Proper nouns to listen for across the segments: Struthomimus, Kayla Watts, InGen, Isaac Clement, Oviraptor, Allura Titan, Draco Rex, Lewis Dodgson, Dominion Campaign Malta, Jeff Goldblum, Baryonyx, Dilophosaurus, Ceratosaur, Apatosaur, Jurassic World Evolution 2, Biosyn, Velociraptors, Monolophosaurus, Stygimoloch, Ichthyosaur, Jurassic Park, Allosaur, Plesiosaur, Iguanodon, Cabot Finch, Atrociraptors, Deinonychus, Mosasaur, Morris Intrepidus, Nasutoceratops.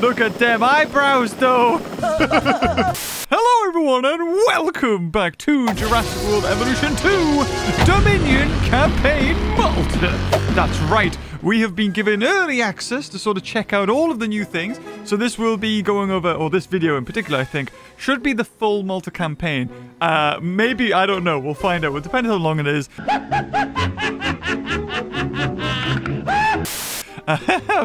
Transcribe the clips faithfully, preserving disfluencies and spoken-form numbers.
Look at them eyebrows, though! Hello, everyone, and welcome back to Jurassic World Evolution two, Dominion Campaign Malta. That's right, we have been given early access to sort of check out all of the new things. So this will be going over, or this video in particular, I think, should be the full Malta campaign. Uh, maybe, I don't know, we'll find out. Well, depending on how long it is.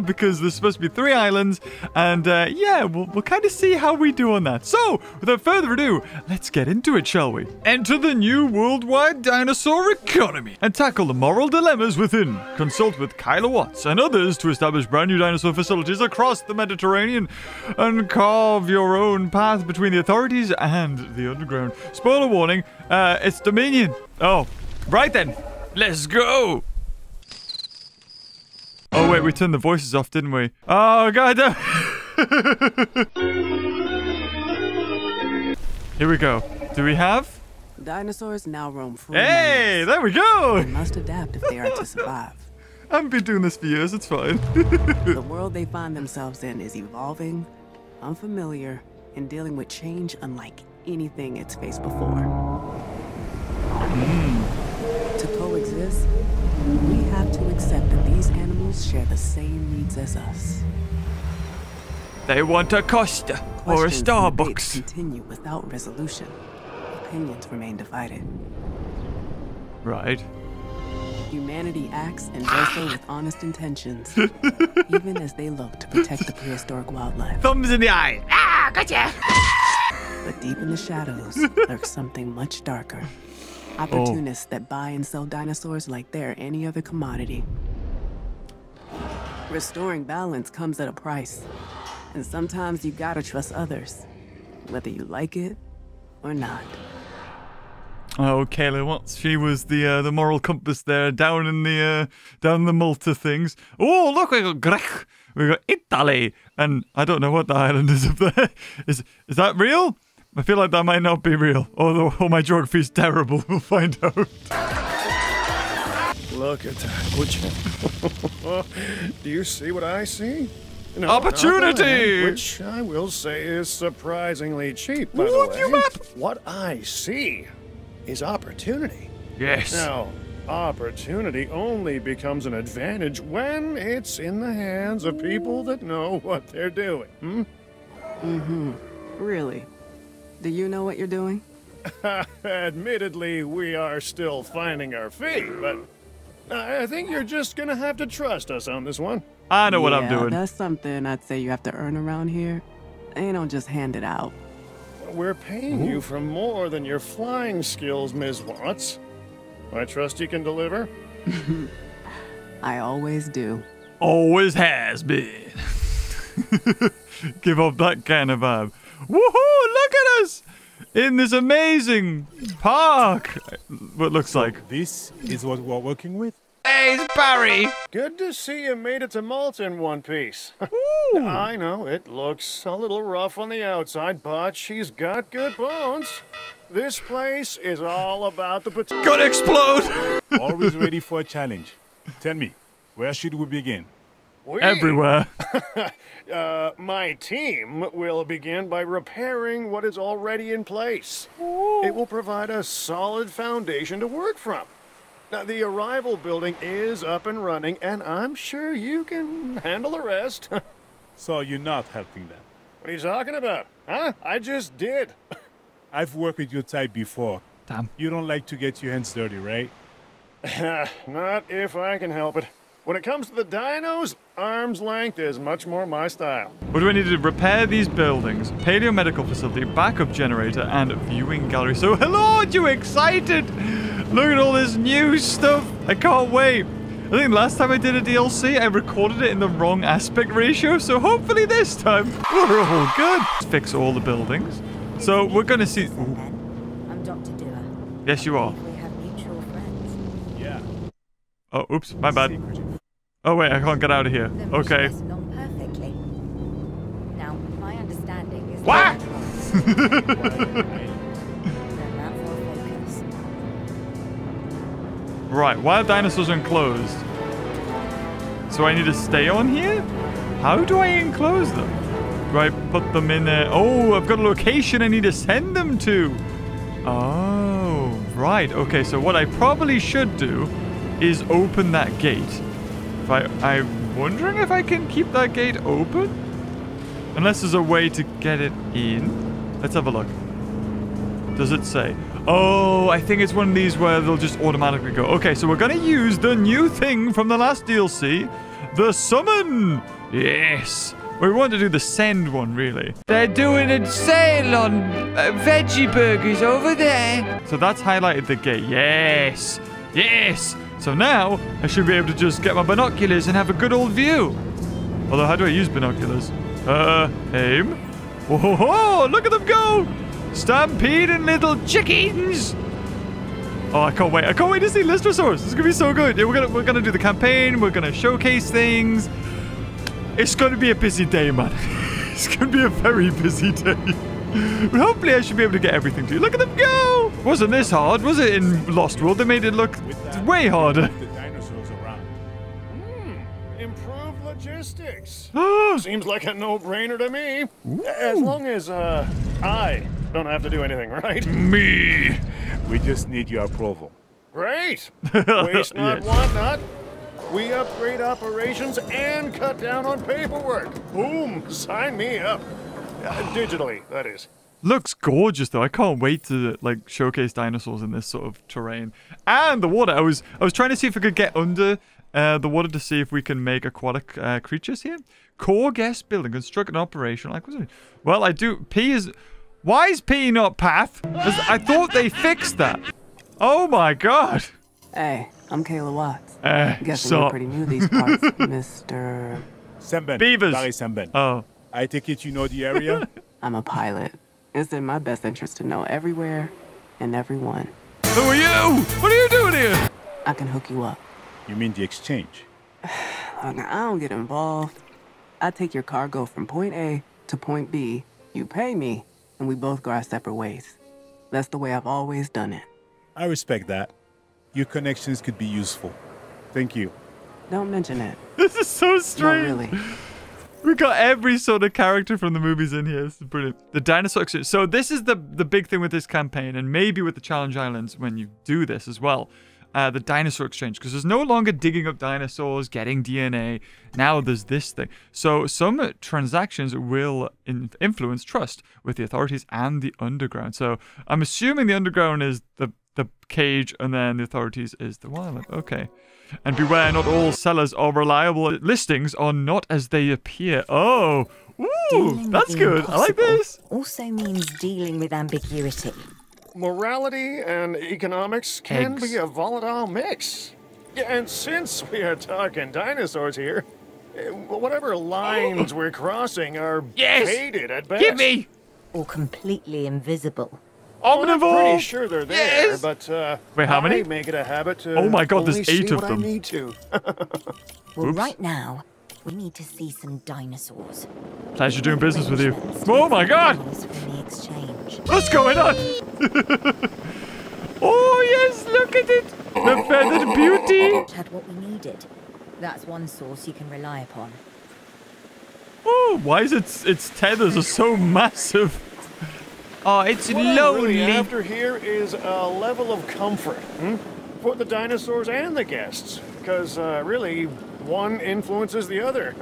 Because there's supposed to be three islands, and uh, yeah, we'll, we'll kind of see how we do on that. So, without further ado, let's get into it, shall we? Enter the new worldwide dinosaur economy and tackle the moral dilemmas within. Consult with Kayla Watts and others to establish brand new dinosaur facilities across the Mediterranean and carve your own path between the authorities and the underground. Spoiler warning, uh, it's Dominion. Oh, right then, let's go! Oh wait, we turned the voices off, didn't we? Oh god! Here we go. Do we have? Dinosaurs now roam free. Hey, there we go! They must adapt if they are to survive. I've been doing this for years, it's fine. The world they find themselves in is evolving, unfamiliar, and dealing with change unlike anything it's faced before. Mm. To coexist, we have to accept that these animals share the same needs as us. They want a Costa or a Starbucks. Continue without resolution. Opinions remain divided. Right. Humanity acts and does so with honest intentions, even as they look to protect the prehistoric wildlife. Thumbs in the eye. Ah, gotcha. But deep in the shadows lurks something much darker. Opportunists oh. that buy and sell dinosaurs like they're any other commodity. Restoring balance comes at a price, and sometimes you gotta trust others, whether you like it or not. Oh, Kayla Watts, she was the uh, the moral compass there, down in the uh, down the Malta things. Oh, look, we got Greek, we got Italy, and I don't know what the island is up there. Is is that real? I feel like that might not be real, although oh, my geography is terrible. We'll find out. Look at that, would you? Do you see what I see? No, opportunity! Hand, which I will say is surprisingly cheap, by what the way. You map? What I see is opportunity. Yes. Now, opportunity only becomes an advantage when it's in the hands of people that know what they're doing. Hmm? Mm-hmm. Really? Do you know what you're doing? Admittedly, we are still finding our feet, but I think you're just gonna have to trust us on this one. I know what yeah, I'm doing. That's something I'd say you have to earn around here. They don't just hand it out. We're paying you for more than your flying skills, Miz Watts. I trust you can deliver. I always do. Always has been. Give off that kind of vibe. Woohoo! Look at us in this amazing park. What looks so like this is what we're working with. Hey, it's Barry. Good to see you made it to Malta in one piece. Ooh. I know it looks a little rough on the outside, but she's got good bones. This place is all about the potential. Gonna explode! Always ready for a challenge. Tell me, where should we begin? We, Everywhere. uh, my team will begin by repairing what is already in place. Ooh. It will provide a solid foundation to work from. Now, the arrival building is up and running, and I'm sure you can handle the rest. So you're not helping them? What are you talking about? Huh? I just did. I've worked with your type before. Damn. You don't like to get your hands dirty, right? Not if I can help it. When it comes to the dinos, arm's length is much more my style. What do we need to repair these buildings? Paleo medical facility, backup generator, and viewing gallery. So, hello, are you excited? Look at all this new stuff. I can't wait. I think last time I did a D L C, I recorded it in the wrong aspect ratio. So, hopefully this time, we're all good. Let's fix all the buildings. So, we're going to see... Ooh. I'm Doctor Dewar. Yes, you are. We have mutual friends. Yeah. Oh, oops. My bad. Oh wait, I can't get out of here. Okay. Now, my understanding is what? Right, why are dinosaurs enclosed? So I need to stay on here? How do I enclose them? Do I put them in there? Oh, I've got a location I need to send them to. Oh, right. Okay, so what I probably should do is open that gate. If I, I'm wondering if I can keep that gate open? Unless there's a way to get it in. Let's have a look. Does it say? Oh, I think it's one of these where they'll just automatically go. Okay, so we're going to use the new thing from the last D L C, the summon. Yes. We want to do the send one, really. They're doing a sale on uh, veggie burgers over there. So that's highlighted the gate. Yes. Yes. So now I should be able to just get my binoculars and have a good old view. Although, how do I use binoculars? Uh, aim. Whoa, look at them go. Stampeding little chickens! Oh, I can't wait. I can't wait to see Lystrosaurus. This is going to be so good. Yeah, we're going we're gonna do the campaign. We're going to showcase things. It's going to be a busy day, man. It's going to be a very busy day. But hopefully I should be able to get everything to you. Look at them go! Wasn't this hard, was it, in Lost World? They made it look that, way harder. The dinosaurs around. Mm, improved logistics. Seems like a no-brainer to me. Ooh. As long as, uh, I... don't have to do anything, right? Me! We just need your approval. Great! Waste not, yes. want not. We upgrade operations and cut down on paperwork. Boom! Sign me up. Uh, digitally, that is. Looks gorgeous, though. I can't wait to, like, showcase dinosaurs in this sort of terrain. And the water. I was, I was trying to see if I could get under uh, the water to see if we can make aquatic uh, creatures here. Core guest building. Construct an operational acquisition. Well, I do... P is... Why is P not path? I thought they fixed that. Oh my god. Hey, I'm Kayla Watts. Uh, Guess so. You're pretty new these parts, Mister Sembène. Beavers. Barry Sembène. Oh. I take it you know the area? I'm a pilot. It's in my best interest to know everywhere and everyone. Who are you? What are you doing here? I can hook you up. You mean the exchange? I don't get involved. I take your cargo from point A to point B. You pay me. And we both go our separate ways. That's the way I've always done it. I respect that. Your connections could be useful. Thank you. Don't mention it. This is so strange. Not really. We got every sort of character from the movies in here. This is brilliant. The dinosaur. So this is the, the big thing with this campaign, and maybe with the Challenge Islands when you do this as well. Uh, the dinosaur exchange, because there's no longer digging up dinosaurs, getting D N A. Now there's this thing. So some transactions will in influence trust with the authorities and the underground. So I'm assuming the underground is the, the cage, and then the authorities is the wildlife. Okay. And beware, not all sellers are reliable. Listings are not as they appear. Oh, ooh, that's good. I like this. Also means dealing with ambiguity. Morality and economics can Eggs. be a volatile mix. And since we are talking dinosaurs here, whatever lines oh. we're crossing are yes. faded at best. Give me! Or completely invisible. Well, I'm pretty sure they're there, yes. but uh, Wait, how many? I make it a habit to oh my God, there's eight of them. I need to. Well, Oops. right now, we need to see some dinosaurs. Pleasure doing business with you. Oh my God! What's going on? Oh yes, look at it! The feathered beauty! Had what we needed. That's one source you can rely upon. Oh, why is it its tethers are so massive? Oh, it's what lonely. Really after here is a level of comfort hmm? for the dinosaurs and the guests, because uh, really one influences the other.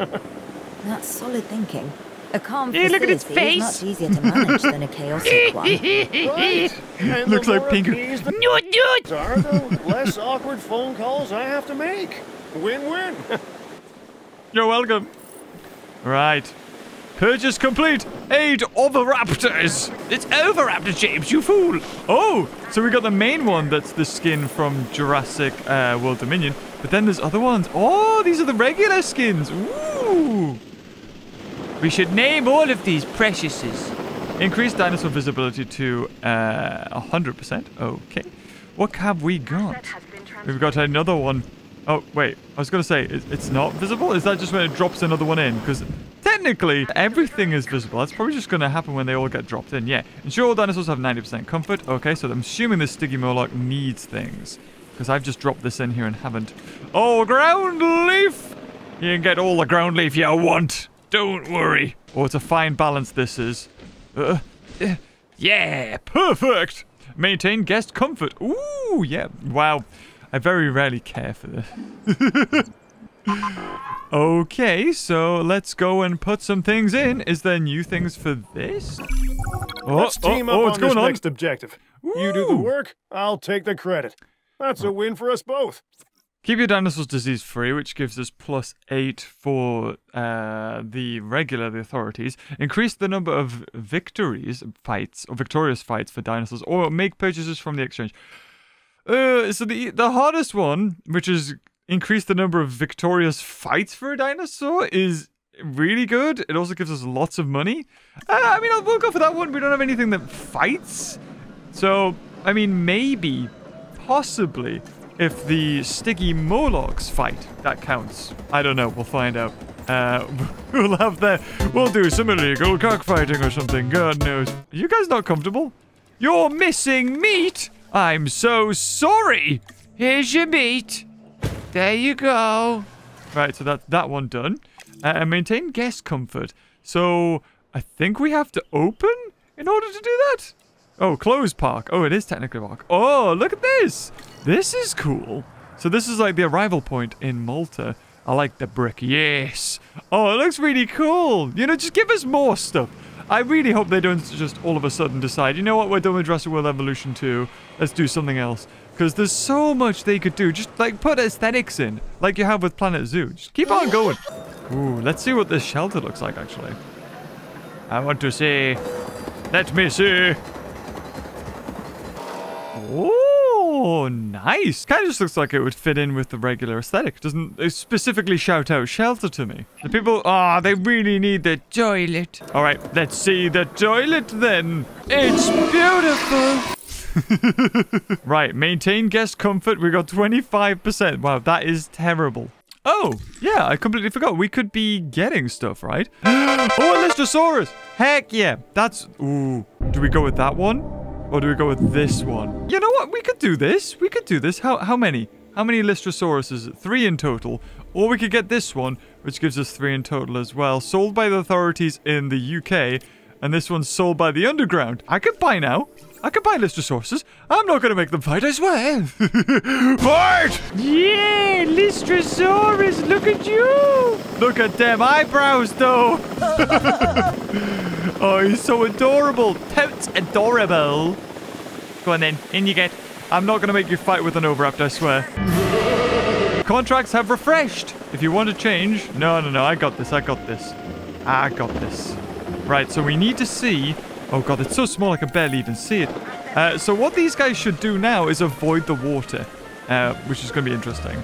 That's solid thinking. A calm yeah, look at its face. Is much easier to manage than a chaotic one. Right. And looks like Pingu. No, no. Are the less awkward phone calls I have to make. Win-win. You're welcome. Right. Purchase complete. Eight Oviraptors. It's Oviraptor, James, you fool. Oh, so we got the main one that's the skin from Jurassic uh, World Dominion. But then there's other ones. Oh, these are the regular skins. Ooh. We should name all of these preciouses. Increase dinosaur visibility to uh, one hundred percent. Okay. What have we got? We've got another one. Oh, wait. I was going to say, it's not visible? Is that just when it drops another one in? Because technically, everything is visible. That's probably just going to happen when they all get dropped in. Yeah. Ensure all dinosaurs have ninety percent comfort. Okay, so I'm assuming this Stygimoloch needs things. Because I've just dropped this in here and haven't. Oh, ground leaf! You can get all the ground leaf you want. Don't worry. Oh, it's a fine balance this is. Uh, uh, yeah, perfect. Maintain guest comfort. Ooh, yeah. Wow. I very rarely care for this. Okay, so let's go and put some things in. Is there new things for this? Oh, let's team oh, up oh, what's on going this on? Next objective. Ooh. You do the work, I'll take the credit. That's a win for us both. Keep your dinosaurs disease-free, which gives us plus eight for uh, the regular, the authorities. Increase the number of victories, fights, or victorious fights for dinosaurs, or make purchases from the exchange. Uh, so the the hardest one, which is increase the number of victorious fights for a dinosaur, is really good. It also gives us lots of money. Uh, I mean, I'll go for that one. We don't have anything that fights. So, I mean, maybe, possibly, if the Stygimolochs fight, that counts. I don't know. We'll find out. Uh, we'll have that. We'll do some illegal cockfighting or something. God knows. Are you guys not comfortable? You're missing meat! I'm so sorry! Here's your meat. There you go. Right, so that's that one done. Uh, and maintain guest comfort. So, I think we have to open in order to do that? Oh, close park. Oh, it is technically park. Oh, look at this! This is cool. So this is like the arrival point in Malta. I like the brick. Yes! Oh, it looks really cool! You know, just give us more stuff. I really hope they don't just all of a sudden decide, you know what, we're done with Jurassic World Evolution two. Let's do something else. Because there's so much they could do. Just, like, put aesthetics in, like you have with Planet Zoo. Just keep on going. Ooh, let's see what this shelter looks like, actually. I want to see. Let me see. Oh, nice. Kind of just looks like it would fit in with the regular aesthetic. Doesn't they specifically shout out shelter to me? The people, ah, oh, they really need the toilet. All right, let's see the toilet then. It's beautiful. Right, maintain guest comfort. We got twenty-five percent. Wow, that is terrible. Oh, yeah, I completely forgot. We could be getting stuff, right? Oh, Lystrosaurus. Heck yeah. That's, ooh. Do we go with that one? Or do we go with this one? You know what? We could do this. We could do this. How how many? How many Lystrosauruses? Three in total. Or we could get this one, which gives us three in total as well. Sold by the authorities in the U K. And this one's sold by the underground. I could buy now. I could buy Lystrosauruses. I'm not going to make them fight, I swear. Fight! Yeah, Lystrosaurus, look at you. Look at them eyebrows, though. Oh, he's so adorable. Totes adorable. Go on then, in you get. I'm not going to make you fight with an Oviraptor, I swear. Contracts have refreshed. If you want to change... No, no, no, I got this, I got this. I got this. Right, so we need to see... Oh god, it's so small I can barely even see it. Uh, so what these guys should do now is avoid the water, uh, which is going to be interesting.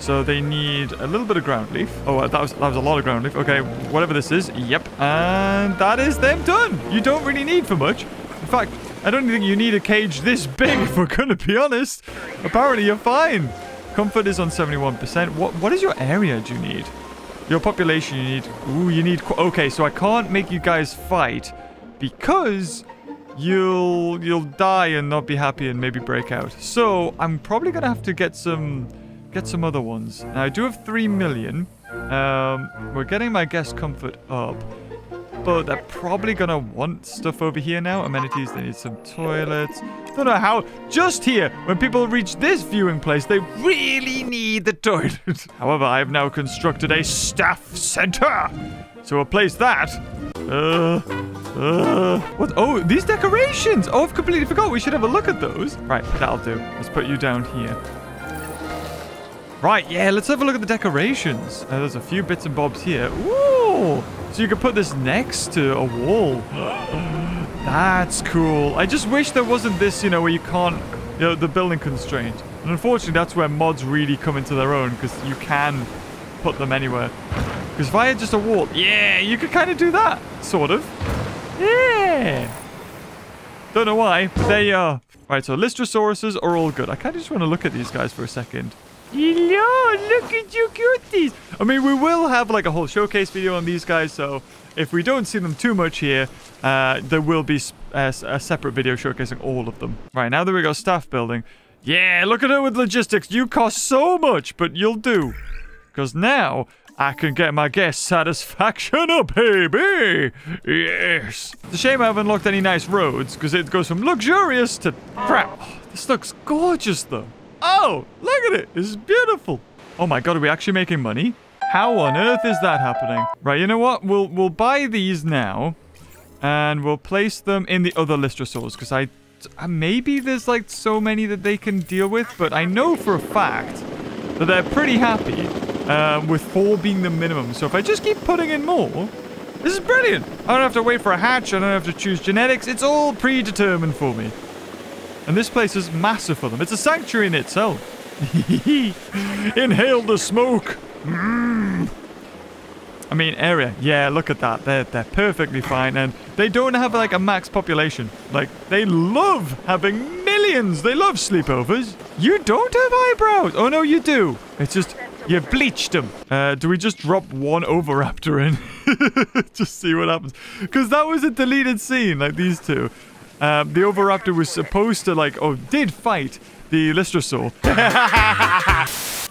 So they need a little bit of ground leaf. Oh, that was, that was a lot of ground leaf. Okay, whatever this is. Yep. And that is them done. You don't really need for much. In fact, I don't think you need a cage this big, if we're going to be honest. Apparently, you're fine. Comfort is on seventy-one percent. What What is your area do you need? Your population you need. Ooh, you need... Okay, so I can't make you guys fight because you'll, you'll die and not be happy and maybe break out. So I'm probably going to have to get some... Get some other ones. Now, I do have three million. Um, we're getting my guest comfort up. But they're probably going to want stuff over here now. Amenities, they need some toilets. Don't know how. Just here, when people reach this viewing place, they really need the toilet. However, I have now constructed a staff center. So we'll place that. Uh, uh, what? Oh, these decorations. Oh, I've completely forgot. We should have a look at those. Right, that'll do. Let's put you down here. Right, yeah, let's have a look at the decorations. Uh, there's a few bits and bobs here. Ooh! So you can put this next to a wall. That's cool. I just wish there wasn't this, you know, where you can't... You know, the building constraint. And unfortunately, that's where mods really come into their own, because you can put them anywhere. Because if I had just a wall... Yeah, you could kind of do that. Sort of. Yeah! Don't know why, but there you are. Right, so Lystrosauruses are all good. I kind of just want to look at these guys for a second. Hello, look at you cuties. I mean, we will have like a whole showcase video on these guys, so if we don't see them too much here, uh, there will be a, a separate video showcasing all of them. Right, now that we got staff building, yeah, look at her with logistics. You cost so much, but you'll do. Because now I can get my guest satisfaction, oh baby! Yes! It's a shame I haven't looked any nice roads, because it goes from luxurious to crap. Oh, this looks gorgeous, though. Oh, look at it. It's beautiful. Oh my god, are we actually making money? How on earth is that happening? Right, you know what? We'll we'll buy these now, and we'll place them in the other Lystrosaurs, because I... Maybe there's, like, so many that they can deal with, but I know for a fact that they're pretty happy uh, with four being the minimum. So if I just keep putting in more, this is brilliant. I don't have to wait for a hatch. I don't have to choose genetics. It's all predetermined for me. And this place is massive for them. It's a sanctuary in itself. Inhale the smoke. Mm. I mean, area. Yeah, look at that. They're, they're perfectly fine. And they don't have, like, a max population. Like, they love having millions. They love sleepovers. You don't have eyebrows. Oh, no, you do. It's just, you bleached them. Uh, do we just drop one Oviraptor in? Just see what happens. Because that was a deleted scene, like these two. Um, the Oviraptor was supposed to, like, oh, did fight the Lystrosaur.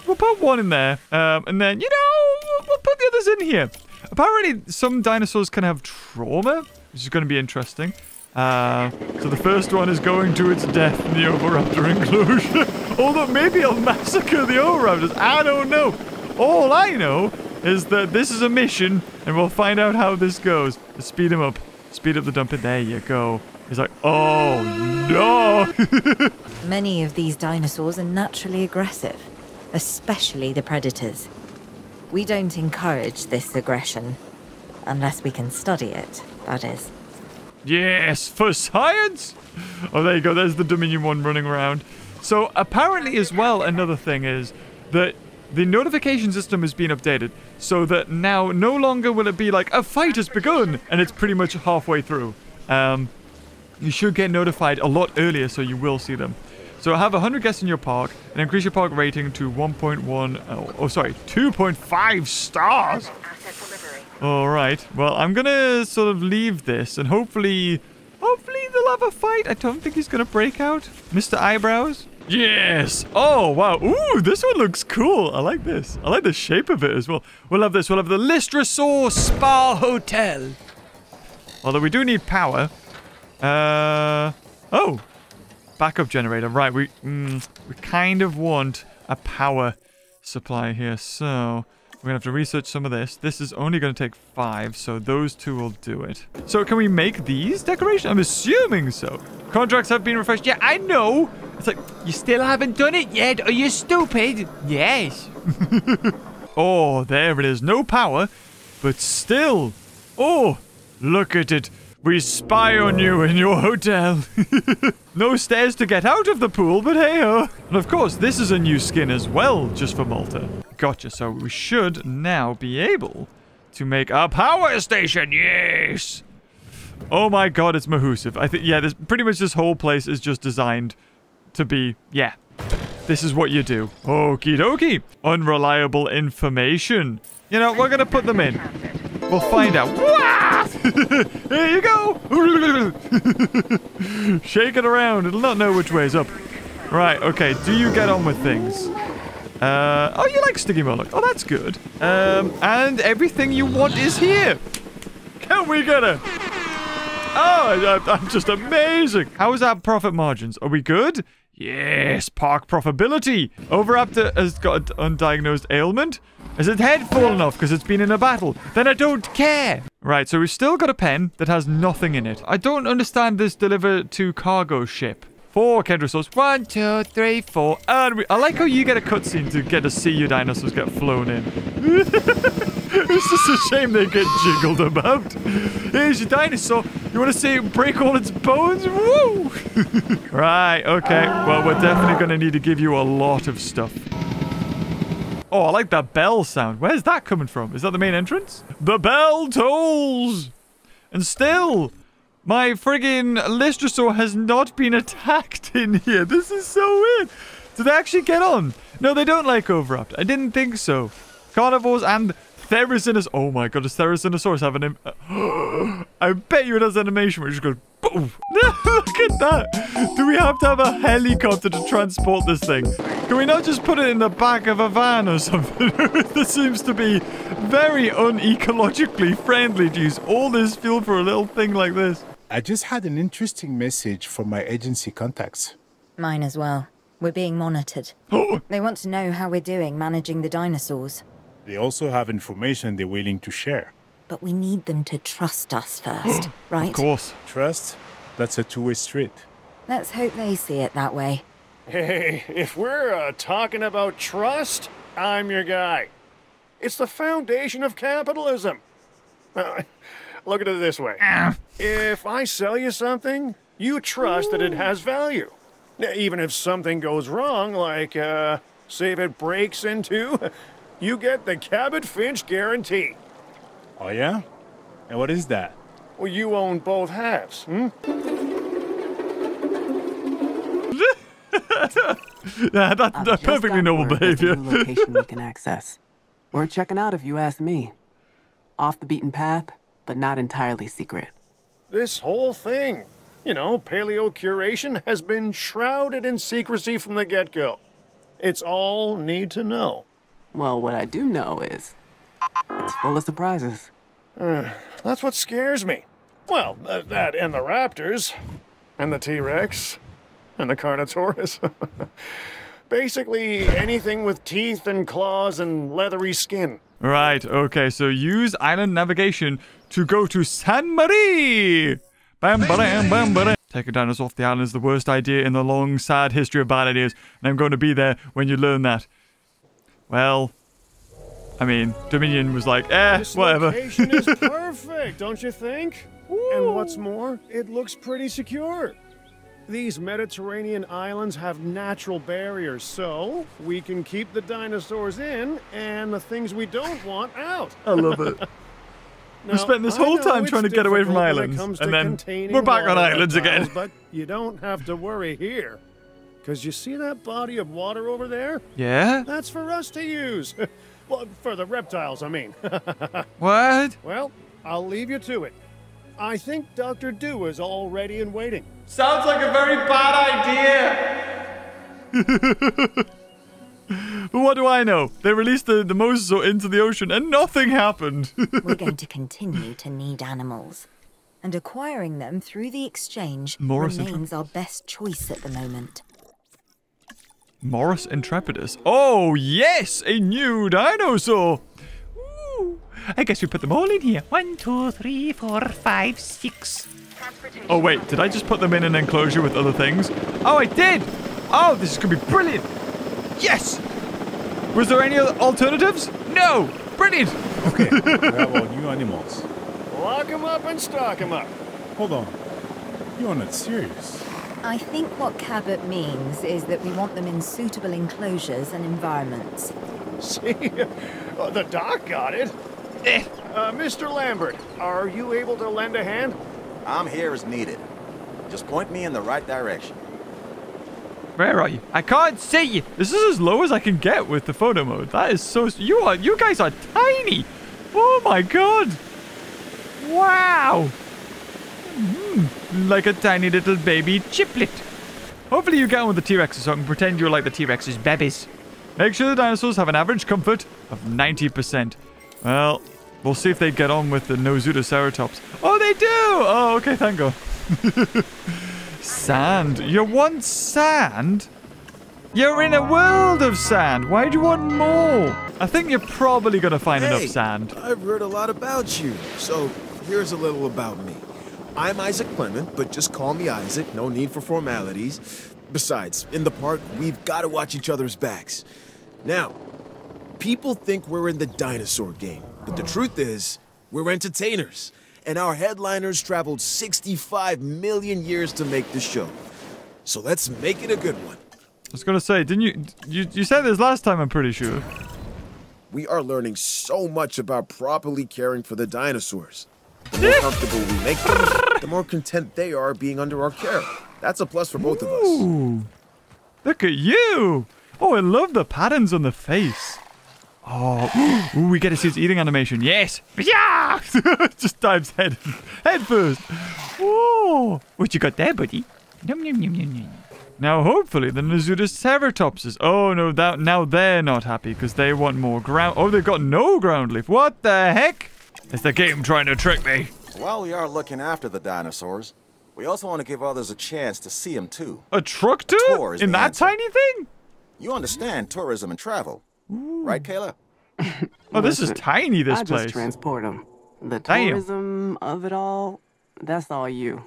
We'll put one in there, um, and then, you know, we'll put the others in here. Apparently, some dinosaurs can have trauma, which is going to be interesting. Uh, so the first one is going to its death in the Oviraptor enclosure. Although maybe I'll massacre the Oviraptors. I don't know. All I know is that this is a mission, and we'll find out how this goes. Let's speed him up. Speed up the dumping. There you go. He's like, oh, no. Many of these dinosaurs are naturally aggressive. Especially the predators. We don't encourage this aggression, unless we can study it, that is. Yes, for science! Oh, there you go, there's the Dominion one running around. So, apparently as well, another thing is that the notification system has been updated, so that now no longer will it be like, a fight has begun, and it's pretty much halfway through. Um, you should get notified a lot earlier, so you will see them. So have one hundred guests in your park and increase your park rating to one point one, oh, oh sorry, two point five stars. All right, well, I'm going to sort of leave this and hopefully, hopefully they'll have a fight. I don't think he's going to break out. Mister Eyebrows. Yes. Oh, wow. Ooh, this one looks cool. I like this. I like the shape of it as well. We'll have this. We'll have the Lystrosaur Spa Hotel. Although we do need power. Uh, oh. Backup generator. Right, we mm, we kind of want a power supply here, so we're gonna have to research some of this. This is only gonna take five, so those two will do it. So can we make these decorations? I'm assuming so. Contracts have been refreshed. Yeah, I know. It's like, you still haven't done it yet. Are you stupid? Yes. Oh, there it is. No power, but still. Oh, look at it. We spy on you in your hotel. No stairs to get out of the pool, but hey-ho. And of course, this is a new skin as well, just for Malta. Gotcha, so we should now be able to make a power station, yes! Oh my god, it's mahoosive. I think, yeah, this pretty much this whole place is just designed to be, yeah. This is what you do. Okie dokie. Unreliable information. You know, we're gonna put them in. We'll find out. Here you go! Shake it around. It'll not know which way's up. Right, okay. Do you get on with things? Uh, oh, you like Stygimoloch. Oh, that's good. Um, and everything you want is here. Can we get her? Oh, I, I'm just amazing. How is our profit margins? Are we good? Yes, park profitability. Oviraptor has got an undiagnosed ailment. Has its head fallen off because it's been in a battle? Then I don't care. Right, so we've still got a pen that has nothing in it. I don't understand this deliver to cargo ship. Four Kedrosaurs. One, two, three, four. And we I like how you get a cutscene to get to see your dinosaurs get flown in. It's just a shame they get jiggled about. Here's your dinosaur. You want to see it break all its bones? Woo! Right, okay. Well, we're definitely going to need to give you a lot of stuff. Oh, I like that bell sound. Where's that coming from? Is that the main entrance? The bell tolls! And still, my friggin' Lystrosaur has not been attacked in here. This is so weird. Do they actually get on? No, they don't like Oviraptor. I didn't think so. Carnivores and Therizinosaurus. Oh my god, does Therizinosaurus have an im- I bet you it has animation where it just goes boom. Look at that. Do we have to have a helicopter to transport this thing? Can we not just put it in the back of a van or something? This seems to be very unecologically friendly to use all this fuel for a little thing like this. I just had an interesting message from my agency contacts. Mine as well. We're being monitored. They want to know how we're doing managing the dinosaurs. They also have information they're willing to share. But we need them to trust us first, right? Of course. Trust? That's a two-way street. Let's hope they see it that way. Hey, if we're uh, talking about trust, I'm your guy. It's the foundation of capitalism. Uh, look at it this way. If I sell you something, you trust Ooh. that it has value. Even if something goes wrong, like, uh, say if it breaks in two, you get the Cabot Finch guarantee. Oh, yeah? And what is that? Well, you own both halves, hmm? yeah, that's that perfectly normal behavior. That's a new location we can access. We're checking out if you ask me. Off the beaten path, but not entirely secret. This whole thing... You know, paleo-curation has been shrouded in secrecy from the get-go. It's all need to know. Well, what I do know is it's full of surprises. Uh, that's what scares me. Well, uh, that and the raptors, and the T-Rex, and the Carnotaurus. Basically, anything with teeth and claws and leathery skin. Right, okay, so use island navigation to go to San Marie! Bam, ba-dam, bam, ba-dam. Taking dinosaurs off the island is the worst idea in the long, sad history of bad ideas, and I'm going to be there when you learn that. Well, I mean, Dominion was like, eh, this whatever. This location is perfect, don't you think? Woo. And what's more, it looks pretty secure. These Mediterranean islands have natural barriers, so we can keep the dinosaurs in and the things we don't want out. I love it. Now, we spent this whole time trying to get away from islands, and then we're back on islands again. But you don't have to worry here, because you see that body of water over there? Yeah? That's for us to use. Well, for the reptiles, I mean. What? Well, I'll leave you to it. I think Doctor Dew is already in waiting. Sounds like a very bad idea. But what do I know? They released the, the Mosasaur into the ocean and nothing happened. We're going to continue to need animals. And acquiring them through the exchange Morris remains our best choice at the moment. Morris Intrepidus. Oh, yes! A new dinosaur! Ooh, I guess we put them all in here. One, two, three, four, five, six. Oh, wait. Did I just put them in an enclosure with other things? Oh, I did! Oh, this is going to be brilliant! Yes! Was there any other alternatives? No! Brilliant! Okay, we have all new animals. Lock them up and stock them up. Hold on. You're not serious. I think what Cabot means is that we want them in suitable enclosures and environments. See? Oh, the doc got it. uh, Mister Lambert, are you able to lend a hand? I'm here as needed. Just point me in the right direction. Where are you? I can't see you. This is as low as I can get with the photo mode. That is so... You are... You guys are tiny. Oh, my God. Wow. Mm, like a tiny little baby chiplet. Hopefully you get on with the T-Rexes so I can pretend you're like the T-Rexes' babies. Make sure the dinosaurs have an average comfort of ninety percent. Well, we'll see if they get on with the Nasutoceratops. Oh, they do. Oh, okay. Thank God. Sand. You want sand? You're in a world of sand. Why do you want more? I think you're probably going to find hey, enough sand. I've heard a lot about you, so here's a little about me. I'm Isaac Clement, but just call me Isaac. No need for formalities. Besides, in the park, we've got to watch each other's backs. Now, people think we're in the dinosaur game, but the truth is, we're entertainers. And our headliners traveled sixty-five million years to make the show. So let's make it a good one. I was gonna say, didn't you, you, you said this last time, I'm pretty sure. We are learning so much about properly caring for the dinosaurs. The more comfortable we make them, the more content they are being under our care. That's a plus for both Ooh, of us. Look at you. Oh, I love the patterns on the face. Oh, ooh, we get to see its eating animation. Yes! Yeah! Just dives head, head first. Whoa! What you got there, buddy? Nom, nom, nom, nom, nom. Now, hopefully, the Nasutoceratops is... Oh, no, that, now they're not happy because they want more ground... Oh, they've got no ground leaf. What the heck? Is the game trying to trick me? While we are looking after the dinosaurs, we also want to give others a chance to see them, too. A truck tour? In that answer. Tiny thing? You understand tourism and travel, ooh. Right, Kayla? Oh, this is tiny, this I place. I just transport them. The tourism Damn. Of it all, that's all you.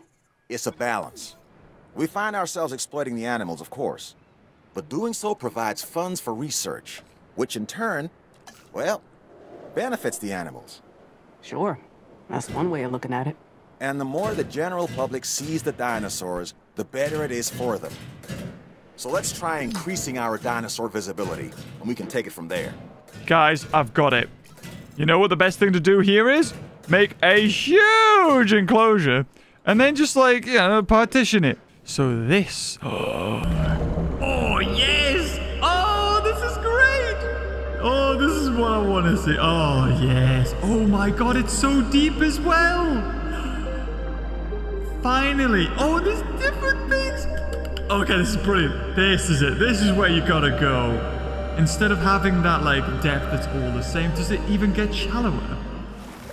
It's a balance. We find ourselves exploiting the animals, of course, but doing so provides funds for research, which in turn, well, benefits the animals. Sure, that's one way of looking at it. And the more the general public sees the dinosaurs, the better it is for them. So let's try increasing our dinosaur visibility, and we can take it from there. Guys, I've got it. You know what the best thing to do here is? Make a huge enclosure, and then just, like, you know, partition it. So this... Oh. Oh, yes! Oh, this is great! Oh, this is what I want to see. Oh, yes. Oh, my God, it's so deep as well. Finally. Oh, there's different things. Okay, this is brilliant. This is it. This is where you got to go. Instead of having that, like, depth that's all the same, does it even get shallower?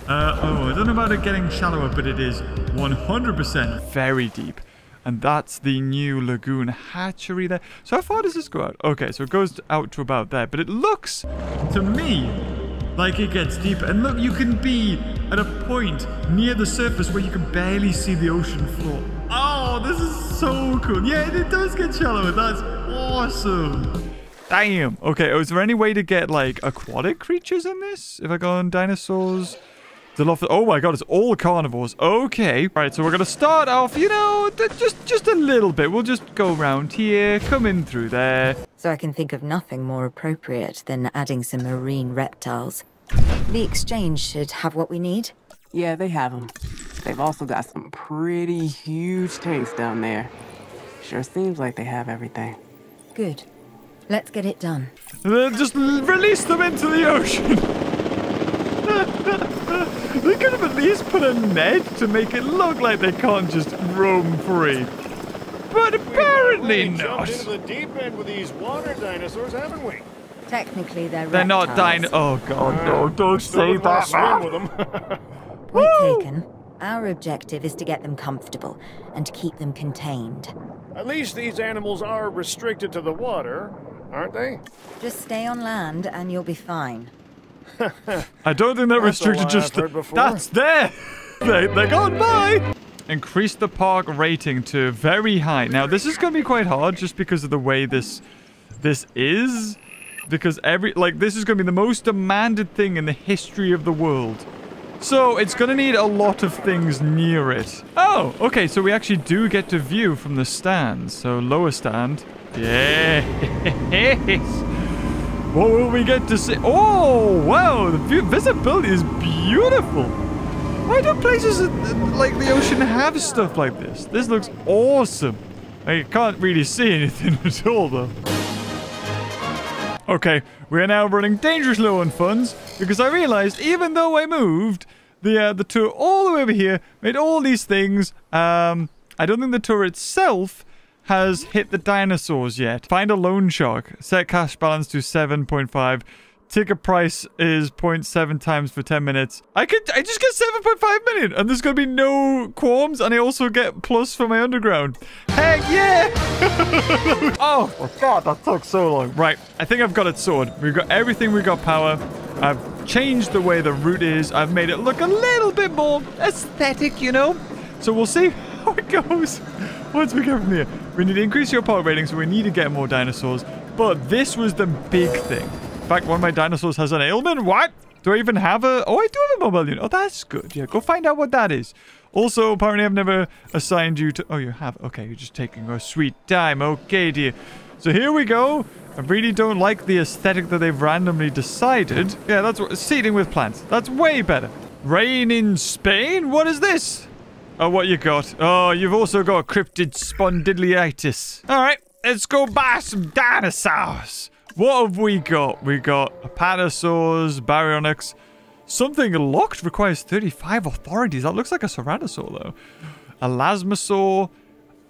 Uh, oh, I don't know about it getting shallower, but it is one hundred percent very deep. And that's the new lagoon hatchery there. So how far does this go out? Okay, so it goes out to about there. But it looks, to me, like it gets deeper. And look, you can be at a point near the surface where you can barely see the ocean floor. Oh, this is so cool. Yeah, it does get shallower. That's awesome. Damn. Okay, is there any way to get, like, aquatic creatures in this? If I go on dinosaurs... Oh my God, it's all carnivores. Okay. All right, so we're going to start off, you know, just just a little bit. We'll just go around here, come in through there. So I can think of nothing more appropriate than adding some marine reptiles. The exchange should have what we need. Yeah, they have them. They've also got some pretty huge tanks down there. Sure seems like they have everything. Good. Let's get it done. Uh, just release them into the ocean. They could have at least put a net to make it look like they can't just roam free. But apparently we not. Into the deep end with these water dinosaurs, haven't we? Technically, they're They're reptiles. Not dino. Oh, God, no, don't say that. Swim with them. We're taken. Our objective is to get them comfortable and keep them contained. At least these animals are restricted to the water, aren't they? Just stay on land and you'll be fine. I don't think that restricted just the, that's there. they, they're gone. Bye. Increase the park rating to very high. Now this is going to be quite hard just because of the way this this is, because every like this is going to be the most demanded thing in the history of the world. So it's going to need a lot of things near it. Oh, okay. So we actually do get to view from the stands. So lower stand. Yes. What will we get to see? Oh, wow, the visibility is beautiful. Why do places like the ocean have stuff like this? This looks awesome. I can't really see anything at all, though. Okay, we are now running dangerously low on funds because I realized even though I moved the, uh, the tour all the way over here, made all these things, um, I don't think the tour itself has hit the dinosaurs yet. Find a loan shark. Set cash balance to seven point five. Ticket price is zero point seven times for ten minutes. I could, I just get seven point five million and there's gonna be no qualms, and I also get plus for my underground. Heck yeah! Oh, oh God, that took so long. Right, I think I've got it sorted. We've got everything, we got power. I've changed the way the route is. I've made it look a little bit more aesthetic, you know? So we'll see how it goes. Once we get from here, we need to increase your power rating, so we need to get more dinosaurs. But this was the big thing. In fact, one of my dinosaurs has an ailment. What? Do I even have a... Oh, I do have a mobile unit. Oh, that's good. Yeah, go find out what that is. Also, apparently I've never assigned you to... Oh, you have. Okay, you're just taking your sweet time. Okay, dear. So here we go. I really don't like the aesthetic that they've randomly decided. Yeah, that's what... Seeding with plants. That's way better. Rain in Spain? What is this? Oh, what you got? Oh, you've also got cryptid spondylitis. All right, let's go buy some dinosaurs. What have we got? We got apatosaurs, baryonyx. Something locked requires thirty-five authorities. That looks like a ceratosaur, though. Elasmosaur.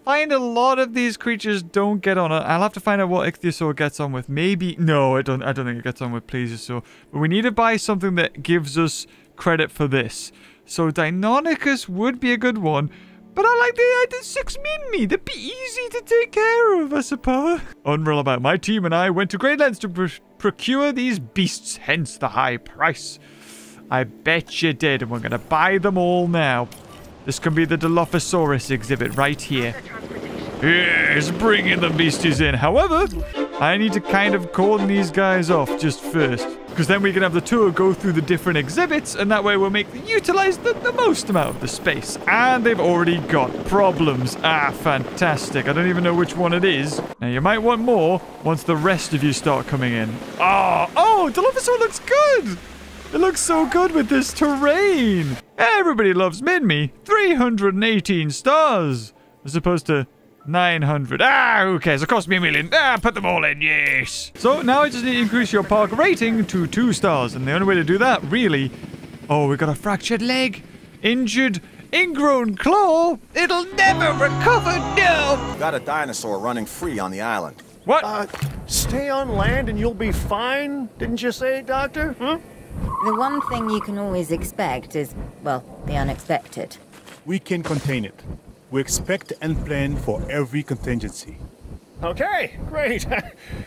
I find a lot of these creatures don't get on. I'll have to find out what Ichthyosaur gets on with. Maybe... No, I don't, I don't think it gets on with Plesiosaur. But we need to buy something that gives us credit for this. So Deinonychus would be a good one. But I like the idea of six Minmi. That'd be easy to take care of, I suppose. Unreal about my team and I went to great lengths to pr procure these beasts, hence the high price. I bet you did, and we're going to buy them all now. This can be the Dilophosaurus exhibit right here. Yes, bringing the beasties in. However, I need to kind of cordon these guys off just first. Because then we can have the tour go through the different exhibits, and that way we'll make utilize the, the most amount of the space. And they've already got problems. Ah, fantastic. I don't even know which one it is. Now, you might want more once the rest of you start coming in. Oh, oh, Dilophosaurus looks good. It looks so good with this terrain. Everybody loves Minmi. three hundred eighteen stars as opposed to... nine hundred. Ah, who cares? It cost me a million. Ah, put them all in, yes. So now I just need to increase your park rating to two stars. And the only way to do that, really... Oh, we got a fractured leg. Injured. Ingrown claw. It'll never recover, no. Got a dinosaur running free on the island. What? Uh, stay on land and you'll be fine, didn't you say, Doctor? Hmm? The one thing you can always expect is, well, the unexpected. We can contain it. We expect and plan for every contingency. Okay, great.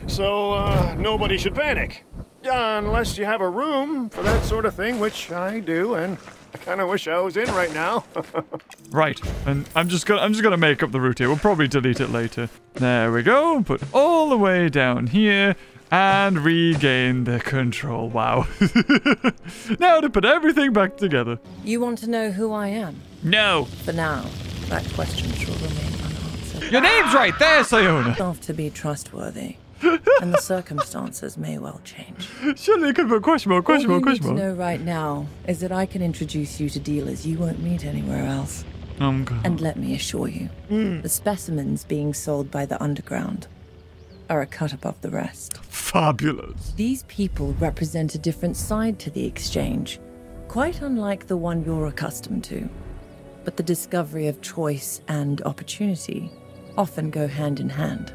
So, uh, nobody should panic. Unless you have a room for that sort of thing, which I do, and I kind of wish I was in right now. Right, and I'm just gonna, I'm just gonna make up the route here. We'll probably delete it later. There we go. Put all the way down here. And regain the control. Wow. Now to put everything back together. You want to know who I am? No. For now. That question shall remain unanswered. Your name's right there, Soyona. Have to be trustworthy, and the circumstances may well change. Surely you could put question mark, question mark, question mark. All you need to know right now is that I can introduce you to dealers you won't meet anywhere else. Um, and let me assure you, mm. the specimens being sold by the underground are a cut above the rest. Fabulous. These people represent a different side to the exchange, quite unlike the one you're accustomed to. But the discovery of choice and opportunity often go hand in hand.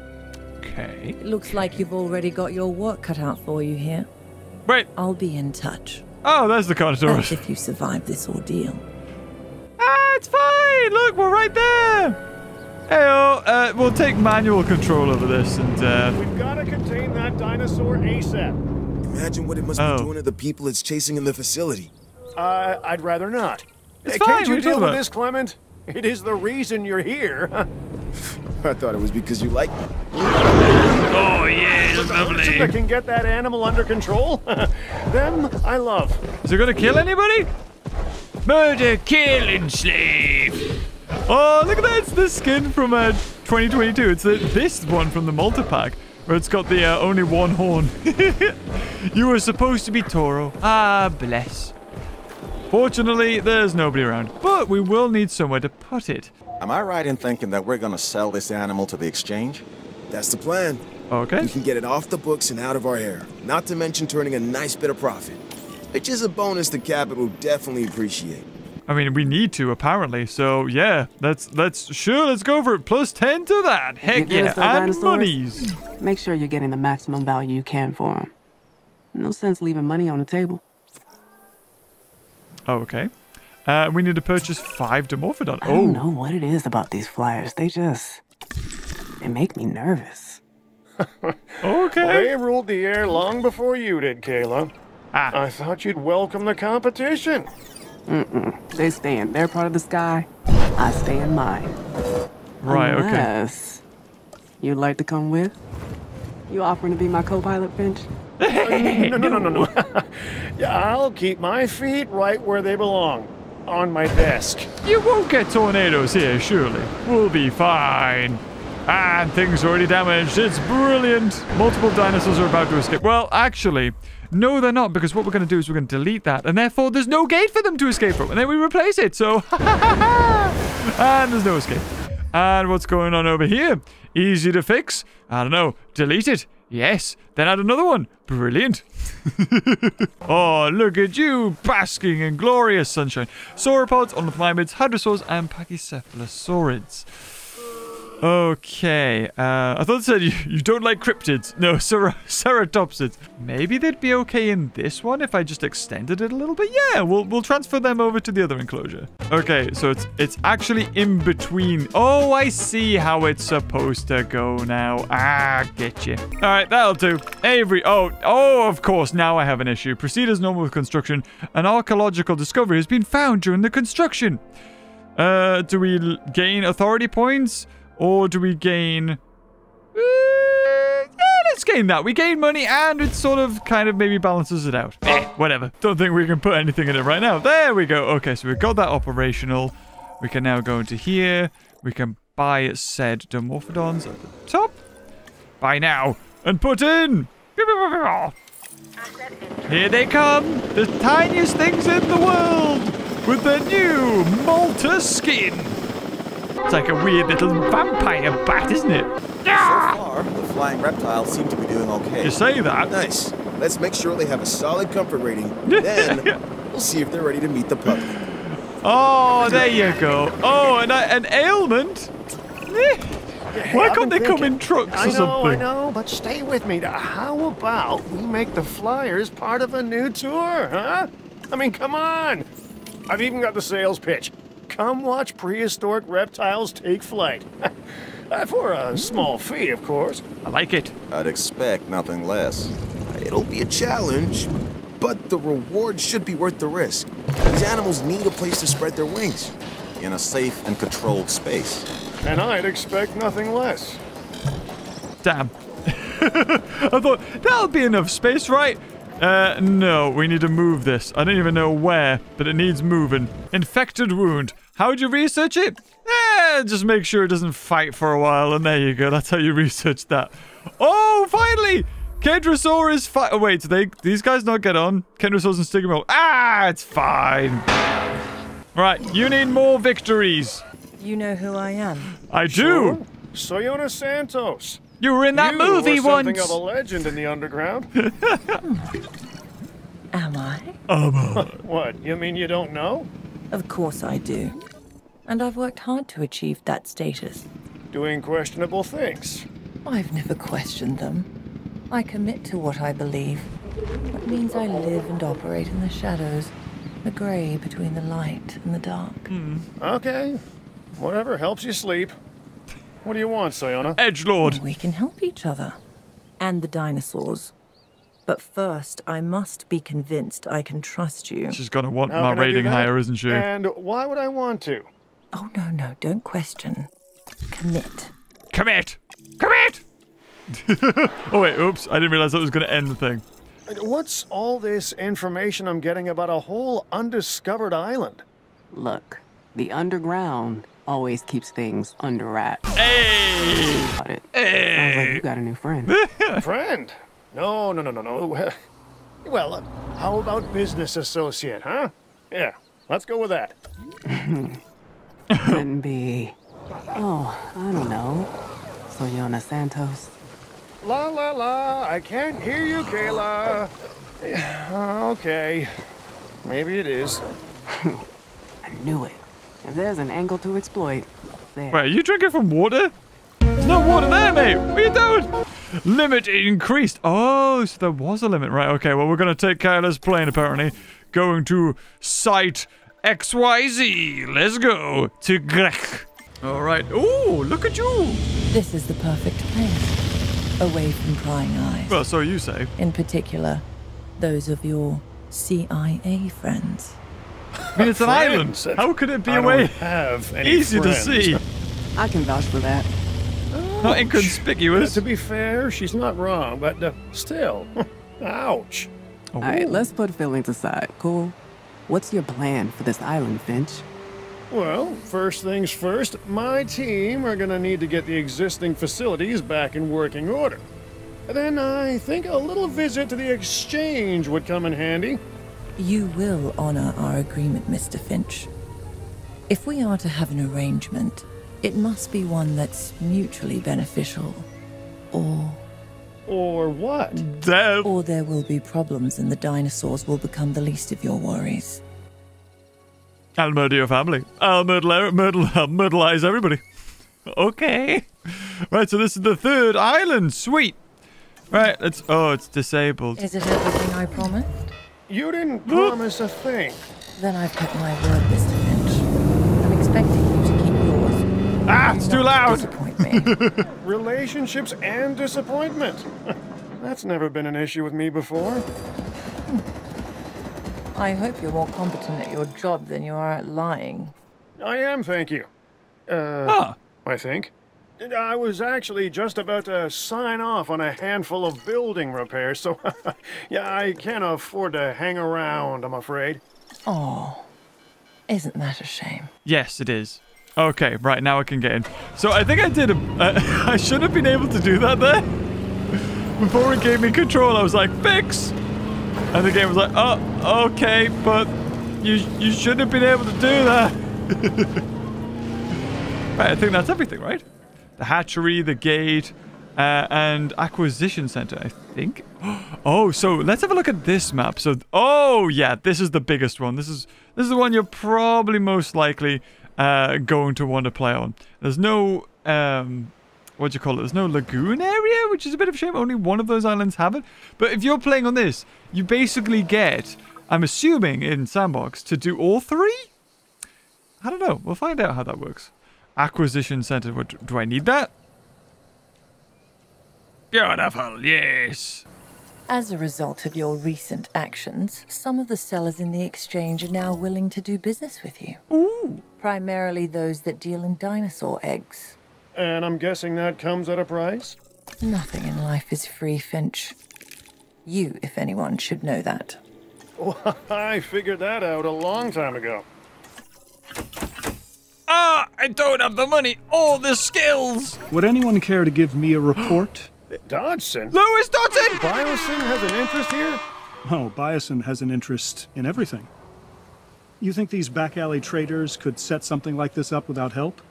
Okay. It looks okay. like you've already got your work cut out for you here. Wait. I'll be in touch. Oh, there's the Carnotaurus. If you survive this ordeal. Ah, it's fine. Look, we're right there. Heyo, uh, we'll take manual control over this and, uh... We've got to contain that dinosaur ASAP. Imagine what it must oh. be doing to the people it's chasing in the facility. Uh, I'd rather not. It's fine. Can't you deal with this, Clement? It is the reason you're here. I thought it was because you like me. Oh, yeah, lovely. I can get that animal under control. Them, I love. Is it going to kill anybody? Murder, kill, enslave. Oh, look at that. It's the skin from uh, twenty twenty-two. It's the, this one from the Malta pack, where it's got the uh, only one horn. You were supposed to be Toro. Ah, bless. Fortunately, there's nobody around, but we will need somewhere to put it. Am I right in thinking that we're going to sell this animal to the exchange? That's the plan. Okay. We can get it off the books and out of our hair, not to mention turning a nice bit of profit, which is a bonus the Cabot will definitely appreciate. I mean, we need to, apparently, so yeah, let's, let's, sure, let's go for it. Plus ten to that. Heck yeah, and monies. Make sure you're getting the maximum value you can for them. No sense leaving money on the table. Oh, okay. Uh, we need to purchase five Dimorphodon. Oh. I don't know what it is about these flyers. They just... They make me nervous. Okay. Well, they ruled the air long before you did, Kayla. Ah. I thought you'd welcome the competition. Mm-mm. They stay in their part of the sky. I stay in mine. Right, Unless okay. you'd like to come with? You offering to be my co-pilot, Finch? Hey, no, no, no, no, no. Yeah, I'll keep my feet right where they belong, on my desk. You won't get tornadoes here, surely. We'll be fine. And things are already damaged. It's brilliant. Multiple dinosaurs are about to escape. Well, actually, no, they're not, because what we're going to do is we're going to delete that, and therefore there's no gate for them to escape from, and then we replace it. So, and there's no escape. And what's going on over here? Easy to fix. I don't know. Delete it. Yes, then add another one. Brilliant. Oh, look at you, basking in glorious sunshine. Sauropods, ornithomimids, hadrosaurs, and pachycephalosaurids. Okay, uh, I thought it said you, you don't like cryptids. No, cer ceratopsids. Maybe they'd be okay in this one if I just extended it a little bit. Yeah, we'll, we'll transfer them over to the other enclosure. Okay, so it's it's actually in between. Oh, I see how it's supposed to go now. Ah, get you. All right, that'll do. Avery, oh, oh, of course, now I have an issue. Proceed as normal with construction. An archaeological discovery has been found during the construction. Uh, do we gain authority points? Or do we gain... Uh, yeah, let's gain that. We gain money and it sort of kind of maybe balances it out. Eh, whatever. Don't think we can put anything in it right now. There we go. Okay, so we've got that operational. We can now go into here. We can buy said Dimorphodons at the top. Buy now and put in. Here they come. The tiniest things in the world with their new Malta skin. It's like a weird little vampire bat, isn't it? Yeah! So far, the flying reptiles seem to be doing okay. You say that. Nice. Let's make sure they have a solid comfort rating. Then we'll see if they're ready to meet the puppy. Oh, there you go. Oh, and an ailment? Why can't they come in trucks or something? I know, I know, but stay with me. How about we make the flyers part of a new tour, huh? I mean, come on. I've even got the sales pitch. Come watch prehistoric reptiles take flight. For a small fee, of course. I like it. I'd expect nothing less. It'll be a challenge, but the reward should be worth the risk. These animals need a place to spread their wings in a safe and controlled space. And I'd expect nothing less. Damn. I thought, that'll be enough space, right? Uh, no, we need to move this. I don't even know where, but it needs moving. Infected wound. How'd you research it? Eh, just make sure it doesn't fight for a while, and there you go. That's how you research that. Oh, finally! Kedrosaur is fi- Oh, wait, do they- these guys not get on? Kedrosaur's and Stygimoloch. Ah, it's fine. Right, you need more victories. You know who I am. I do. Sure. Soyona Santos. You were in that you movie were once. You something of a legend in the underground. Am I? Am I? What? You mean you don't know? Of course I do. And I've worked hard to achieve that status. Doing questionable things. I've never questioned them. I commit to what I believe. That means I live and operate in the shadows, the grey between the light and the dark. Mm. Okay. Whatever helps you sleep. What do you want, Soyona? Edgelord. We can help each other. And the dinosaurs. But first, I must be convinced I can trust you. She's gonna want my rating higher, isn't she? And why would I want to? Oh, no, no. Don't question. Commit. Commit! Commit! Oh, wait. Oops. I didn't realize that was gonna end the thing. What's all this information I'm getting about a whole undiscovered island? Look. The underground... always keeps things under wraps. Hey! Hey! Sounds like you got a new friend. Friend? No, no, no, no, no. Well, uh, how about business associate, huh? Yeah, let's go with that. Couldn't be. Oh, I don't know. Soyona Santos. La, la, la. I can't hear you, Kayla. Okay. Maybe it is. I knew it. If there's an angle to exploit, there. Wait, are you drinking from water? There's no water there, mate. What are you doing? Limit increased. Oh, so there was a limit. Right, okay. Well, we're going to take Kyler's plane, apparently. Going to site X Y Z. Let's go to Grech. All right. Oh, look at you. This is the perfect place. Away from prying eyes. Well, so you say. In particular, those of your C I A friends. I mean, it's an island. How could it be I away? Have any easy friends. To see. I can vouch for that. Ouch. Not inconspicuous. Uh, to be fair, she's not wrong, but uh, still. Ouch. Oh. All right, let's put feelings aside. Cool. What's your plan for this island, Finch? Well, first things first, my team are going to need to get the existing facilities back in working order. Then I think a little visit to the exchange would come in handy. You will honor our agreement, Mister Finch. If we are to have an arrangement, it must be one that's mutually beneficial, or Or what? Death. Or there will be problems and the dinosaurs will become the least of your worries. I'll murder your family. I'll murder, murder, murderize everybody. Okay. Right, so this is the third island. Sweet. Right, let's... Oh, it's disabled. Is it everything I promised? You didn't promise a thing. Then I've kept my word, Mister Finch. I'm expecting you to keep yours. Ah, it's too loud. Disappoint me. Relationships and disappointment. That's never been an issue with me before. I hope you're more competent at your job than you are at lying. I am, thank you. Uh, ah. I think. I was actually just about to sign off on a handful of building repairs, so yeah, I can't afford to hang around, I'm afraid. Oh, isn't that a shame? Yes, it is. Okay, right, now I can get in. So I think I did... A, uh, I should have been able to do that there. Before it gave me control, I was like, fix! And the game was like, oh, okay, but you you shouldn't have been able to do that. Right, I think that's everything, right? The hatchery, the gate, uh, and acquisition center, I think. Oh, so let's have a look at this map. So, oh yeah, this is the biggest one. This is this is the one you're probably most likely uh, going to want to play on. There's no um. What do you call it? There's no lagoon area, which is a bit of a shame. Only one of those islands have it. But if you're playing on this, you basically get, I'm assuming in Sandbox, to do all three? I don't know. We'll find out how that works. Acquisition Center. What, do I need that? Beautiful. Yes. As a result of your recent actions, some of the sellers in the exchange are now willing to do business with you. Ooh. Primarily those that deal in dinosaur eggs. And I'm guessing that comes at a price? Nothing in life is free, Finch. You, if anyone, should know that. Well, I figured that out a long time ago. Ah, I don't have the money or the skills! Would anyone care to give me a report? Dodgson? Lewis Dodgson! Biosyn has an interest here? Oh, Biosyn has an interest in everything. You think these back-alley traders could set something like this up without help?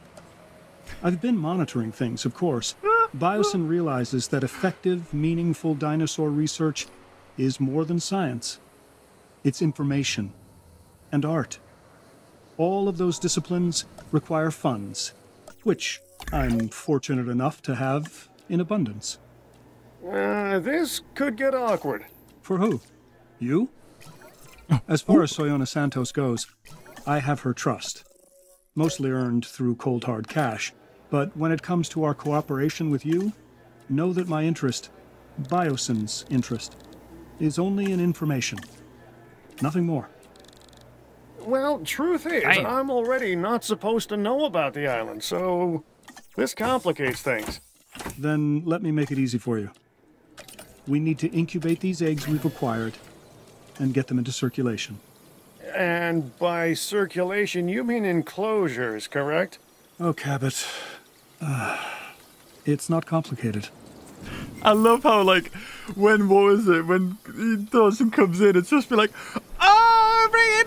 I've been monitoring things, of course. Biosyn realizes that effective, meaningful dinosaur research is more than science. It's information and art. All of those disciplines require funds, which I'm fortunate enough to have in abundance. Uh, this could get awkward. For who? You? As far as Soyona Santos goes, I have her trust. Mostly earned through cold hard cash. But when it comes to our cooperation with you, know that my interest, Biosyn's interest, is only in information. Nothing more. Well, truth is, I... I'm already not supposed to know about the island, so this complicates things. Then let me make it easy for you. We need to incubate these eggs we've acquired and get them into circulation. And by circulation, you mean enclosures, correct? Oh, Cabot. Uh, it's not complicated. I love how, like, when, what was it? When Dawson comes in, it's supposed to be like, oh, bring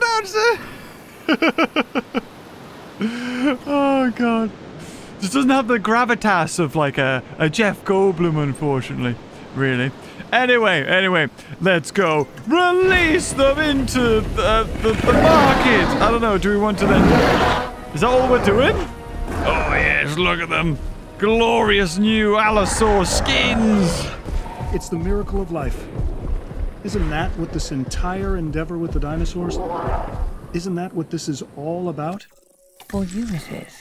it, Dawson! Oh, God. This doesn't have the gravitas of, like, a, a Jeff Goldblum, unfortunately. Really. Anyway, anyway, let's go. Release them into the, the, the market. I don't know, do we want to then... Is that all we're doing? Oh, yes, look at them. Glorious new Allosaur skins. It's the miracle of life. Isn't that what this entire endeavor with the dinosaurs... Isn't that what this is all about? For you it is.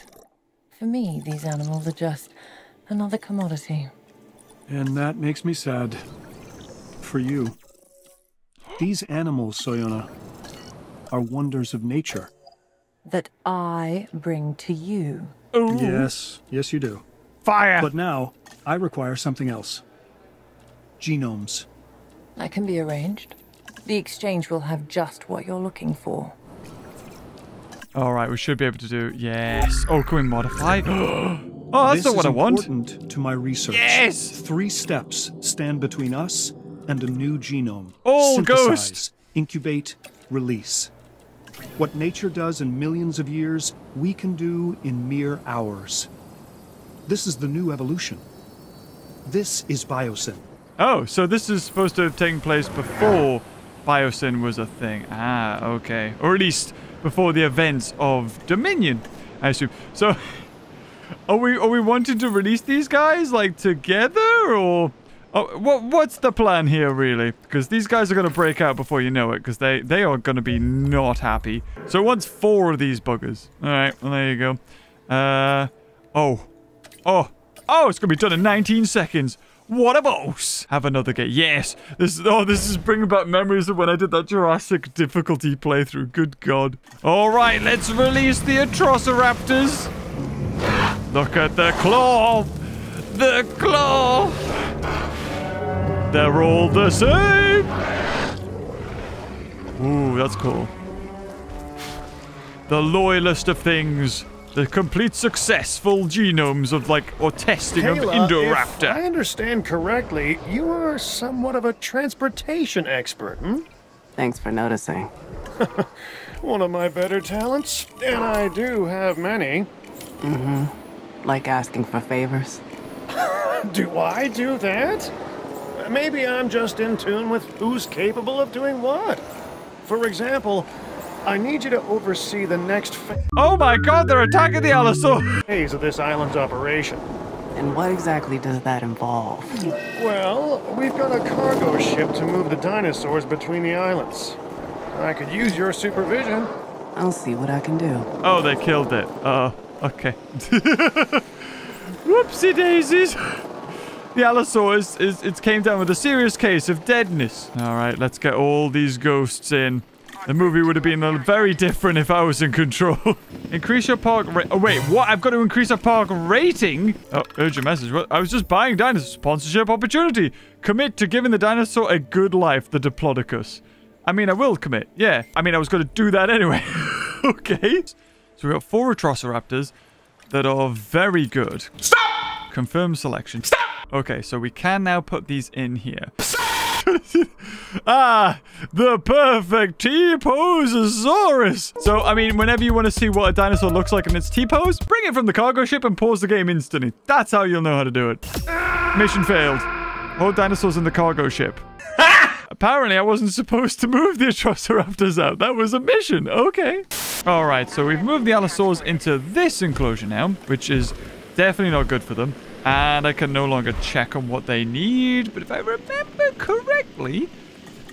For me, these animals are just another commodity. And that makes me sad. For you. These animals, Soyona, are wonders of nature. That I bring to you. Ooh. Yes, yes you do. Fire! But now, I require something else. Genomes. That can be arranged. The exchange will have just what you're looking for. Alright, we should be able to do... Yes. Oh, can we modify? Oh, that's not what I want. This is important to my research. Yes! Three steps stand between us and a new genome. Oh, ghost! Incubate, release. What nature does in millions of years, we can do in mere hours. This is the new evolution. This is Biosyn. Oh, so this is supposed to have taken place before Biosyn was a thing. Ah, okay. Or at least before the events of Dominion, I assume. So, are we are we wanting to release these guys, like, together, or... Oh, what, what's the plan here, really? Because these guys are going to break out before you know it, because they, they are going to be not happy. So, what's four of these buggers? All right, well, there you go. Uh, oh. Oh. Oh, it's going to be done in nineteen seconds. What a boss! Have another game. Yes! This, oh, this is bringing back memories of when I did that Jurassic difficulty playthrough. Good God. All right, let's release the Atrociraptors. Look at the claw! The claw! They're all the same! Ooh, that's cool. The loyalist of things. The complete successful genomes of, like, or testing Kayla, of Indoraptor. If I understand correctly, you are somewhat of a transportation expert, hmm? Thanks for noticing. One of my better talents, and I do have many. Mm-hmm. Like asking for favors. Do I do that? Maybe I'm just in tune with who's capable of doing what. For example, I need you to oversee the next phase. Oh my God, they're attacking the Allosaur! ...phase of this island's operation. And what exactly does that involve? Well, we've got a cargo ship to move the dinosaurs between the islands. I could use your supervision. I'll see what I can do. Oh, they killed it. Uh, okay. Whoopsie daisies! The Allosaur is, is, it came down with a serious case of deadness. Alright, let's get all these ghosts in. The movie would have been very different if I was in control. Increase your park ra- Oh, wait, what? I've got to increase a park rating? Oh, urgent message. What? I was just buying dinosaur sponsorship opportunity. Commit to giving the dinosaur a good life, the Diplodocus. I mean, I will commit. Yeah. I mean, I was going to do that anyway. Okay. So we got four Atrociraptors that are very good. Stop! Confirm selection. Stop! Okay, so we can now put these in here. Stop! Ah, the perfect T-Posasaurus. So, I mean, whenever you want to see what a dinosaur looks like in its T-pose, bring it from the cargo ship and pause the game instantly. That's how you'll know how to do it. Mission failed. All dinosaurs in the cargo ship. Apparently, I wasn't supposed to move the Atrociraptors out. That was a mission. Okay. All right, so we've moved the Allosaurs into this enclosure now, which is definitely not good for them. And I can no longer check on what they need, but if I remember correctly,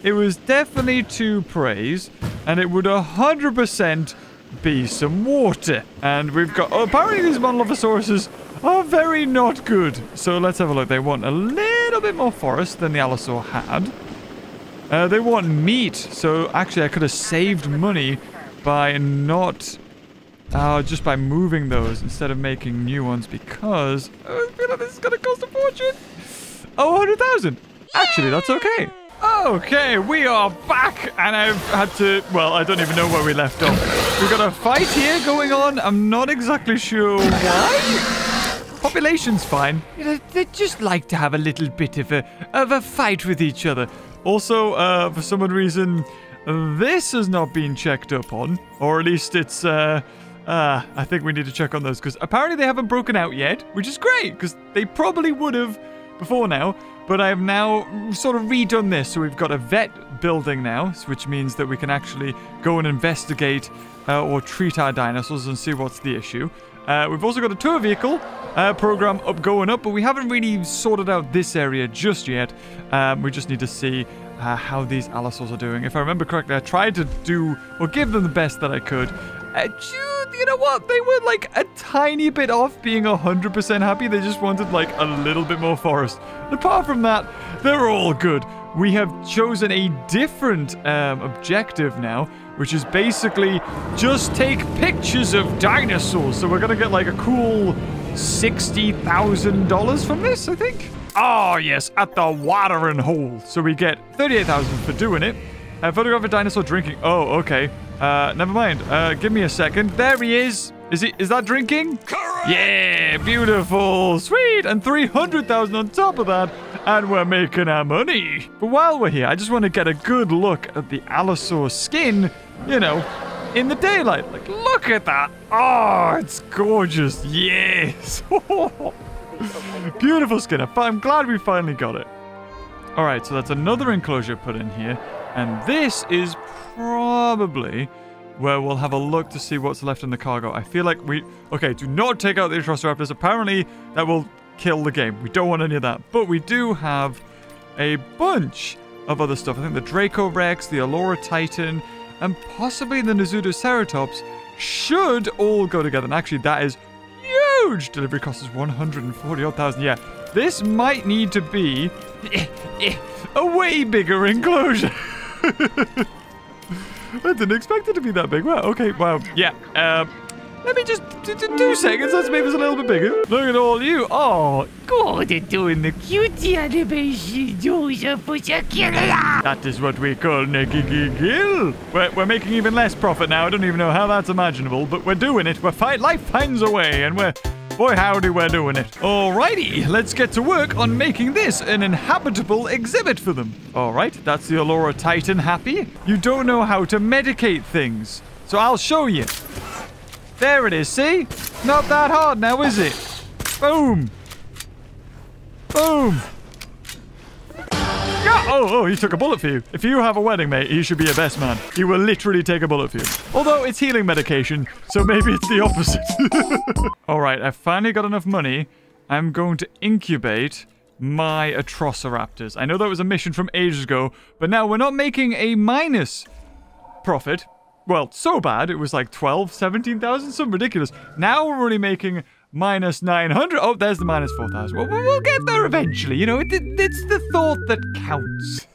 it was definitely two preys, and it would one hundred percent be some water. And we've got... Oh, apparently these Monolophosauruses are very not good. So let's have a look. They want a little bit more forest than the Allosaur had. Uh, they want meat, so actually I could have saved money by not... Uh, just by moving those instead of making new ones because... Oh, I feel like this is going to cost a fortune. Oh, one hundred thousand. Actually, that's okay. Okay, we are back. And I've had to... Well, I don't even know where we left off. We've got a fight here going on. I'm not exactly sure why. Population's fine. They just like to have a little bit of a, of a fight with each other. Also, uh, for some reason, this has not been checked up on. Or at least it's... Uh, Ah, uh, I think we need to check on those, because apparently they haven't broken out yet, which is great, because they probably would have before now, but I have now sort of redone this, so we've got a vet building now, which means that we can actually go and investigate uh, or treat our dinosaurs and see what's the issue. Uh, we've also got a tour vehicle uh, program up going up, but we haven't really sorted out this area just yet. Um, we just need to see uh, how these Allosaurs are doing. If I remember correctly, I tried to do or give them the best that I could. Uh, You know what? They were like a tiny bit off being one hundred percent happy. They just wanted like a little bit more forest. And apart from that, they're all good. We have chosen a different um, objective now, which is basically just take pictures of dinosaurs. So we're going to get like a cool sixty thousand dollars from this, I think. Oh, yes, at the watering hole. So we get thirty-eight thousand dollars for doing it. Uh, photograph a dinosaur drinking. Oh, okay. Uh, never mind. Uh, give me a second. There he is. Is he? Is that drinking? Correct. Yeah, beautiful. Sweet. And three hundred thousand on top of that. And we're making our money. But while we're here, I just want to get a good look at the Allosaur skin, you know, in the daylight. Like, look at that. Oh, it's gorgeous. Yes. Beautiful skin. I'm glad we finally got it. Alright, so that's another enclosure put in here. And this is probably where we'll have a look to see what's left in the cargo. I feel like we... Okay, do not take out the Atrociraptors. Apparently, that will kill the game. We don't want any of that. But we do have a bunch of other stuff. I think the Draco Rex, the Allura Titan, and possibly the Nasutoceratops should all go together. And actually, that is huge. Delivery cost is one hundred forty odd thousand. Yeah, this might need to be a way bigger enclosure. I didn't expect it to be that big. Wow, okay, wow. Yeah, um, let me just do two seconds. Let's make this a little bit bigger. Look at all you. Oh, God, they're doing the cutie animation. That is what we call Nekigill. We're, we're making even less profit now. I don't even know how that's imaginable, but we're doing it. We're fight. Life finds a way, and we're... Boy, howdy, we're doing it. Alrighty, let's get to work on making this an inhabitable exhibit for them. Alright, that's the Allura Titan happy. You don't know how to medicate things, so I'll show you. There it is, see? Not that hard now, is it? Boom. Boom. Yeah. Oh, oh, he took a bullet for you. If you have a wedding, mate, he should be your best man. He will literally take a bullet for you. Although it's healing medication, so maybe it's the opposite. All right, I finally got enough money. I'm going to incubate my Atrociraptors. I know that was a mission from ages ago, but now we're not making a minus profit. Well, so bad. It was like twelve, seventeen thousand, something ridiculous. Now we're only making... Minus nine hundred. Oh, there's the minus four thousand. Well, we'll get there eventually. You know, it, it, it's the thought that counts.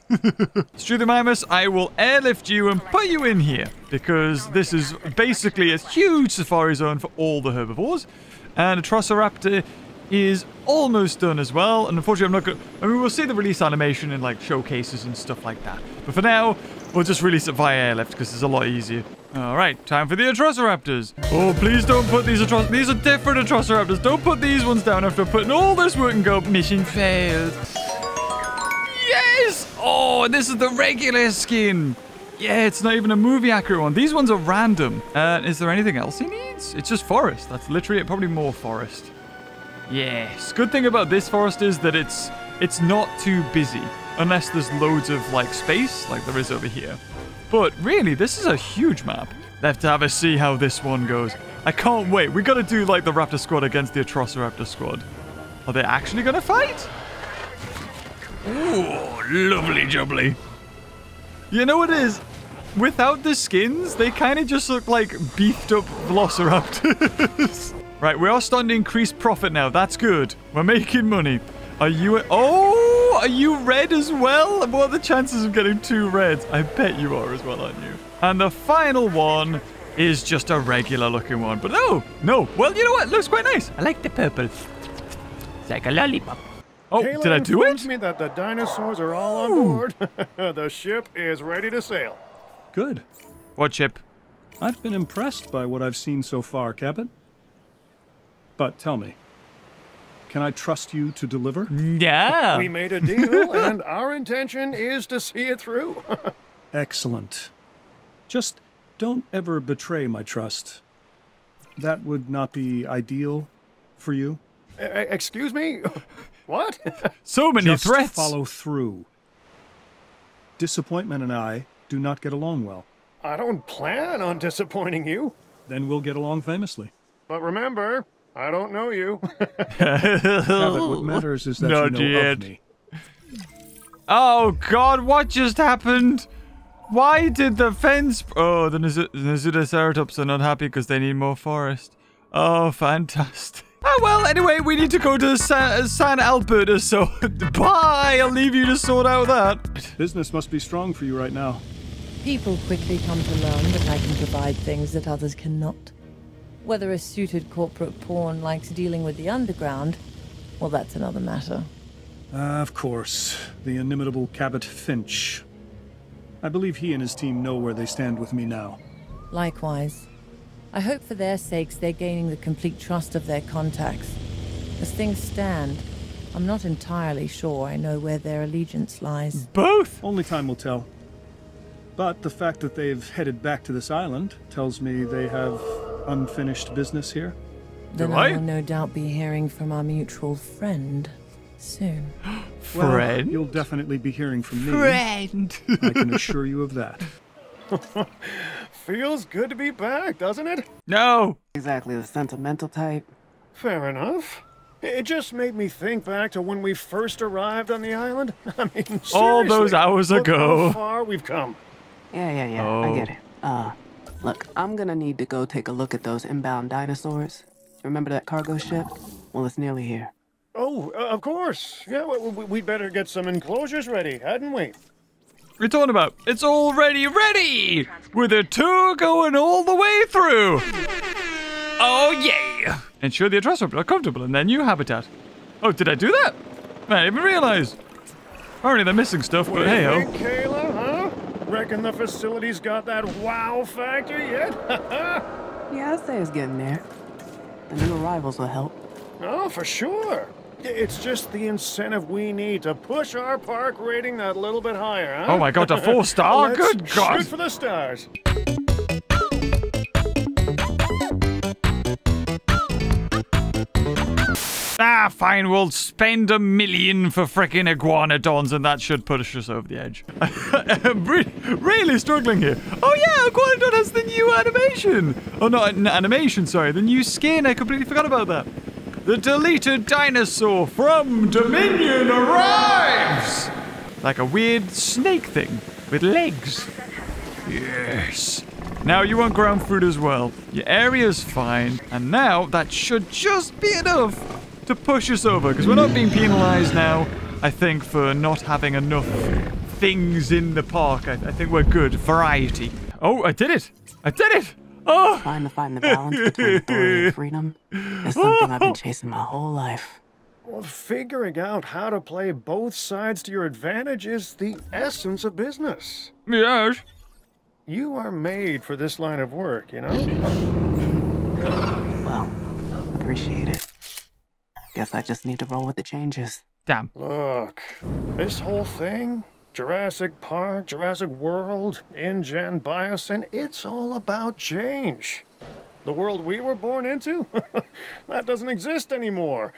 Struthomimus, I will airlift you and put you in here because this is basically a huge safari zone for all the herbivores. And Atrociraptor is almost done as well. And unfortunately, I'm not going to... I mean, we'll see the release animation in, like, showcases and stuff like that. But for now, we'll just release it via airlift because it's a lot easier. All right, time for the Atrociraptors. Oh, please don't put these Atroc... These are different Atrociraptors. Don't put these ones down after putting all this work and go... Mission failed. Yes! Oh, this is the regular skin. Yeah, it's not even a movie-accurate one. These ones are random. Uh, is there anything else he needs? It's just forest. That's literally it. Probably more forest. Yes. Good thing about this forest is that it's it's not too busy. Unless there's loads of, like, space, like there is over here. But really, this is a huge map. Let's have a see how this one goes. I can't wait. We got to do, like, the Raptor Squad against the Atrociraptor Squad. Are they actually going to fight? Ooh, lovely jubbly. You know what it is? Without the skins, they kind of just look like beefed up Velociraptors. Right, we are starting to increase profit now. That's good. We're making money. Are you... Oh! Are you red as well? What are the chances of getting two reds? I bet you are as well, aren't you? And the final one is just a regular looking one. But no, no. Well, you know what? It looks quite nice. I like the purple. It's like a lollipop. Oh, Kayla did I do it? Me that the dinosaurs are all on board. The ship is ready to sail. Good. What ship? I've been impressed by what I've seen so far, Cabot. But tell me. Can I trust you to deliver? Yeah. We made a deal, and our intention is to see it through. Excellent. Just don't ever betray my trust. That would not be ideal for you. Uh, excuse me? What? So many just threats. Follow through. Disappointment and I do not get along well. I don't plan on disappointing you. Then we'll get along famously. But remember... I don't know you. Now, what matters is that Not you know of me. Oh, God, what just happened? Why did the fence... Oh, the Nasutoceratops are not happy because they need more forest. Oh, fantastic. Oh, well, anyway, we need to go to San, San Alberto, so bye. I'll leave you to sort out that. Business must be strong for you right now. People quickly come to learn that I can provide things that others cannot. Whether a suited corporate pawn likes dealing with the underground, well, that's another matter. Uh, of course. The inimitable Cabot Finch. I believe he and his team know where they stand with me now. Likewise. I hope for their sakes they're gaining the complete trust of their contacts. As things stand, I'm not entirely sure I know where their allegiance lies. Both! Only time will tell. But the fact that they've headed back to this island tells me they have... unfinished business here. Then I will no doubt be hearing from our mutual friend. soon. Friend? Well, you'll definitely be hearing from me. Friend! I can assure you of that. Feels good to be back, doesn't it? No! Exactly the sentimental type. Fair enough. It just made me think back to when we first arrived on the island. I mean, seriously, all those hours look ago. How far we've come. Yeah, yeah, yeah. Oh. I get it. Uh, look, I'm gonna need to go take a look at those inbound dinosaurs. Remember that cargo ship? Well, it's nearly here. Oh, uh, of course. Yeah, we, we'd better get some enclosures ready, hadn't we? We're talking about it's already ready with a tour going all the way through. Oh, yeah. Ensure the Atrociraptors are comfortable in their new habitat. Oh, did I do that? I didn't even realize. Apparently, they're missing stuff, but hey-ho. Kayla, huh? Reckon the facility's got that wow factor yet? Yeah, I'd say it's getting there. The new arrivals will help. Oh, for sure. It's just the incentive we need to push our park rating that little bit higher, huh? Oh my god, a four star? Good god! Shoot for the stars. Ah, fine, we'll spend a million for frickin' Iguanodons and that should push us over the edge. I'm really, really struggling here. Oh yeah, Iguanodon has the new animation! Oh, not an animation, sorry, the new skin, I completely forgot about that. The deleted dinosaur from Dominion arrives! Like a weird snake thing with legs. Yes. Now you want ground fruit as well. Your area's fine. And now that should just be enough to push us over. Because we're not being penalized now, I think, for not having enough things in the park. I, I think we're good. Variety. Oh, I did it. I did it. Oh. Trying to find the balance between authority and freedom is something I've been chasing my whole life. Well, figuring out how to play both sides to your advantage is the essence of business. Yes. You are made for this line of work, you know? Well, appreciate it. Guess I just need to roll with the changes. Damn. Look, this whole thing... Jurassic Park, Jurassic World, InGen, Biosyn, it's all about change. The world we were born into? That doesn't exist anymore.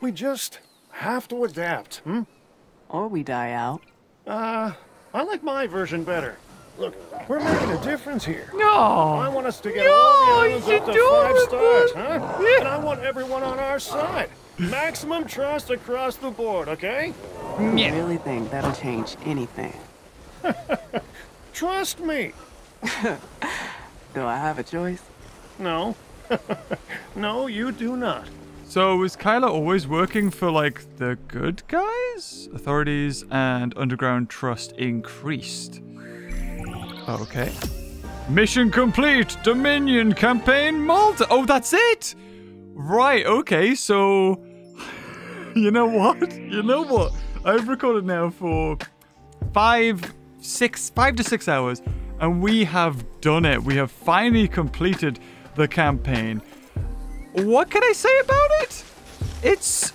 We just have to adapt, hmm? Or we die out. Uh, I like my version better. Look, we're making a difference here. No! I want us to get no, all the islands up to five stars, huh? Yeah. And I want everyone on our side. Maximum trust across the board, okay? Yeah. I really think that'll change anything. Trust me! Do I have a choice? No. No, you do not. So is Kyla always working for, like, the good guys? Authorities and underground trust increased. Okay. Mission complete! Dominion Campaign Malta! Oh, that's it! Right, okay, so... You know what? You know what? I've recorded now for five, six, five to six hours, and we have done it. We have finally completed the campaign. What can I say about it? It's,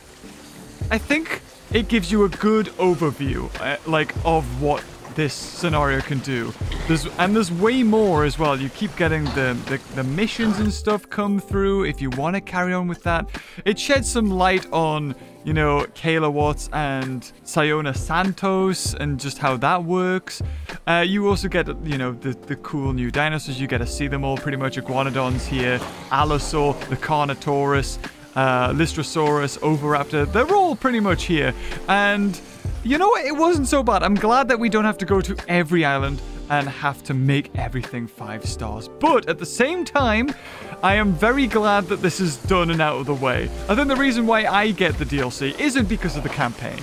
I think it gives you a good overview, uh, like, of what this scenario can do. There's, and there's way more as well. You keep getting the, the, the missions and stuff come through if you want to carry on with that. It sheds some light on, you know, Kayla Watts and Soyona Santos and just how that works. Uh, you also get, you know, the, the cool new dinosaurs. You get to see them all pretty much. Iguanodons here, Allosaur, the Carnotaurus, uh, Lystrosaurus, Oviraptor. They're all pretty much here. And... You know what? It wasn't so bad. I'm glad that we don't have to go to every island and have to make everything five stars. But at the same time, I am very glad that this is done and out of the way. I think the reason why I get the D L C isn't because of the campaign.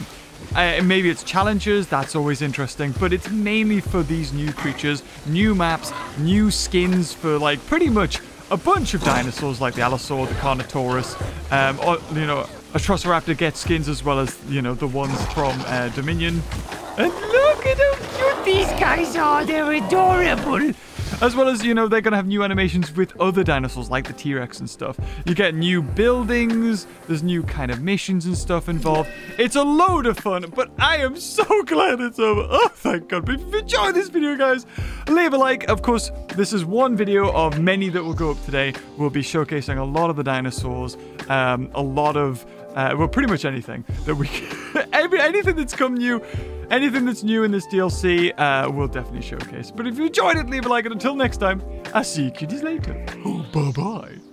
Uh, maybe it's challenges, that's always interesting, but it's mainly for these new creatures, new maps, new skins for, like, pretty much a bunch of dinosaurs like the Allosaur, the Carnotaurus, um, or, you know... Atrociraptor gets skins as well as, you know, the ones from uh, Dominion. And look at how cute these guys are. They're adorable. As well as, you know, they're going to have new animations with other dinosaurs like the T-Rex and stuff. You get new buildings, there's new kind of missions and stuff involved. It's a load of fun, but I am so glad it's over. Oh, thank God. But if you've enjoyed this video, guys, leave a like. Of course, this is one video of many that will go up today. We'll be showcasing a lot of the dinosaurs, um, a lot of... Uh, well, pretty much anything that we can, every, anything that's come new, anything that's new in this D L C, uh, we'll definitely showcase. But if you enjoyed it, leave a like, and until next time, I'll see you cuties later. Bye-bye.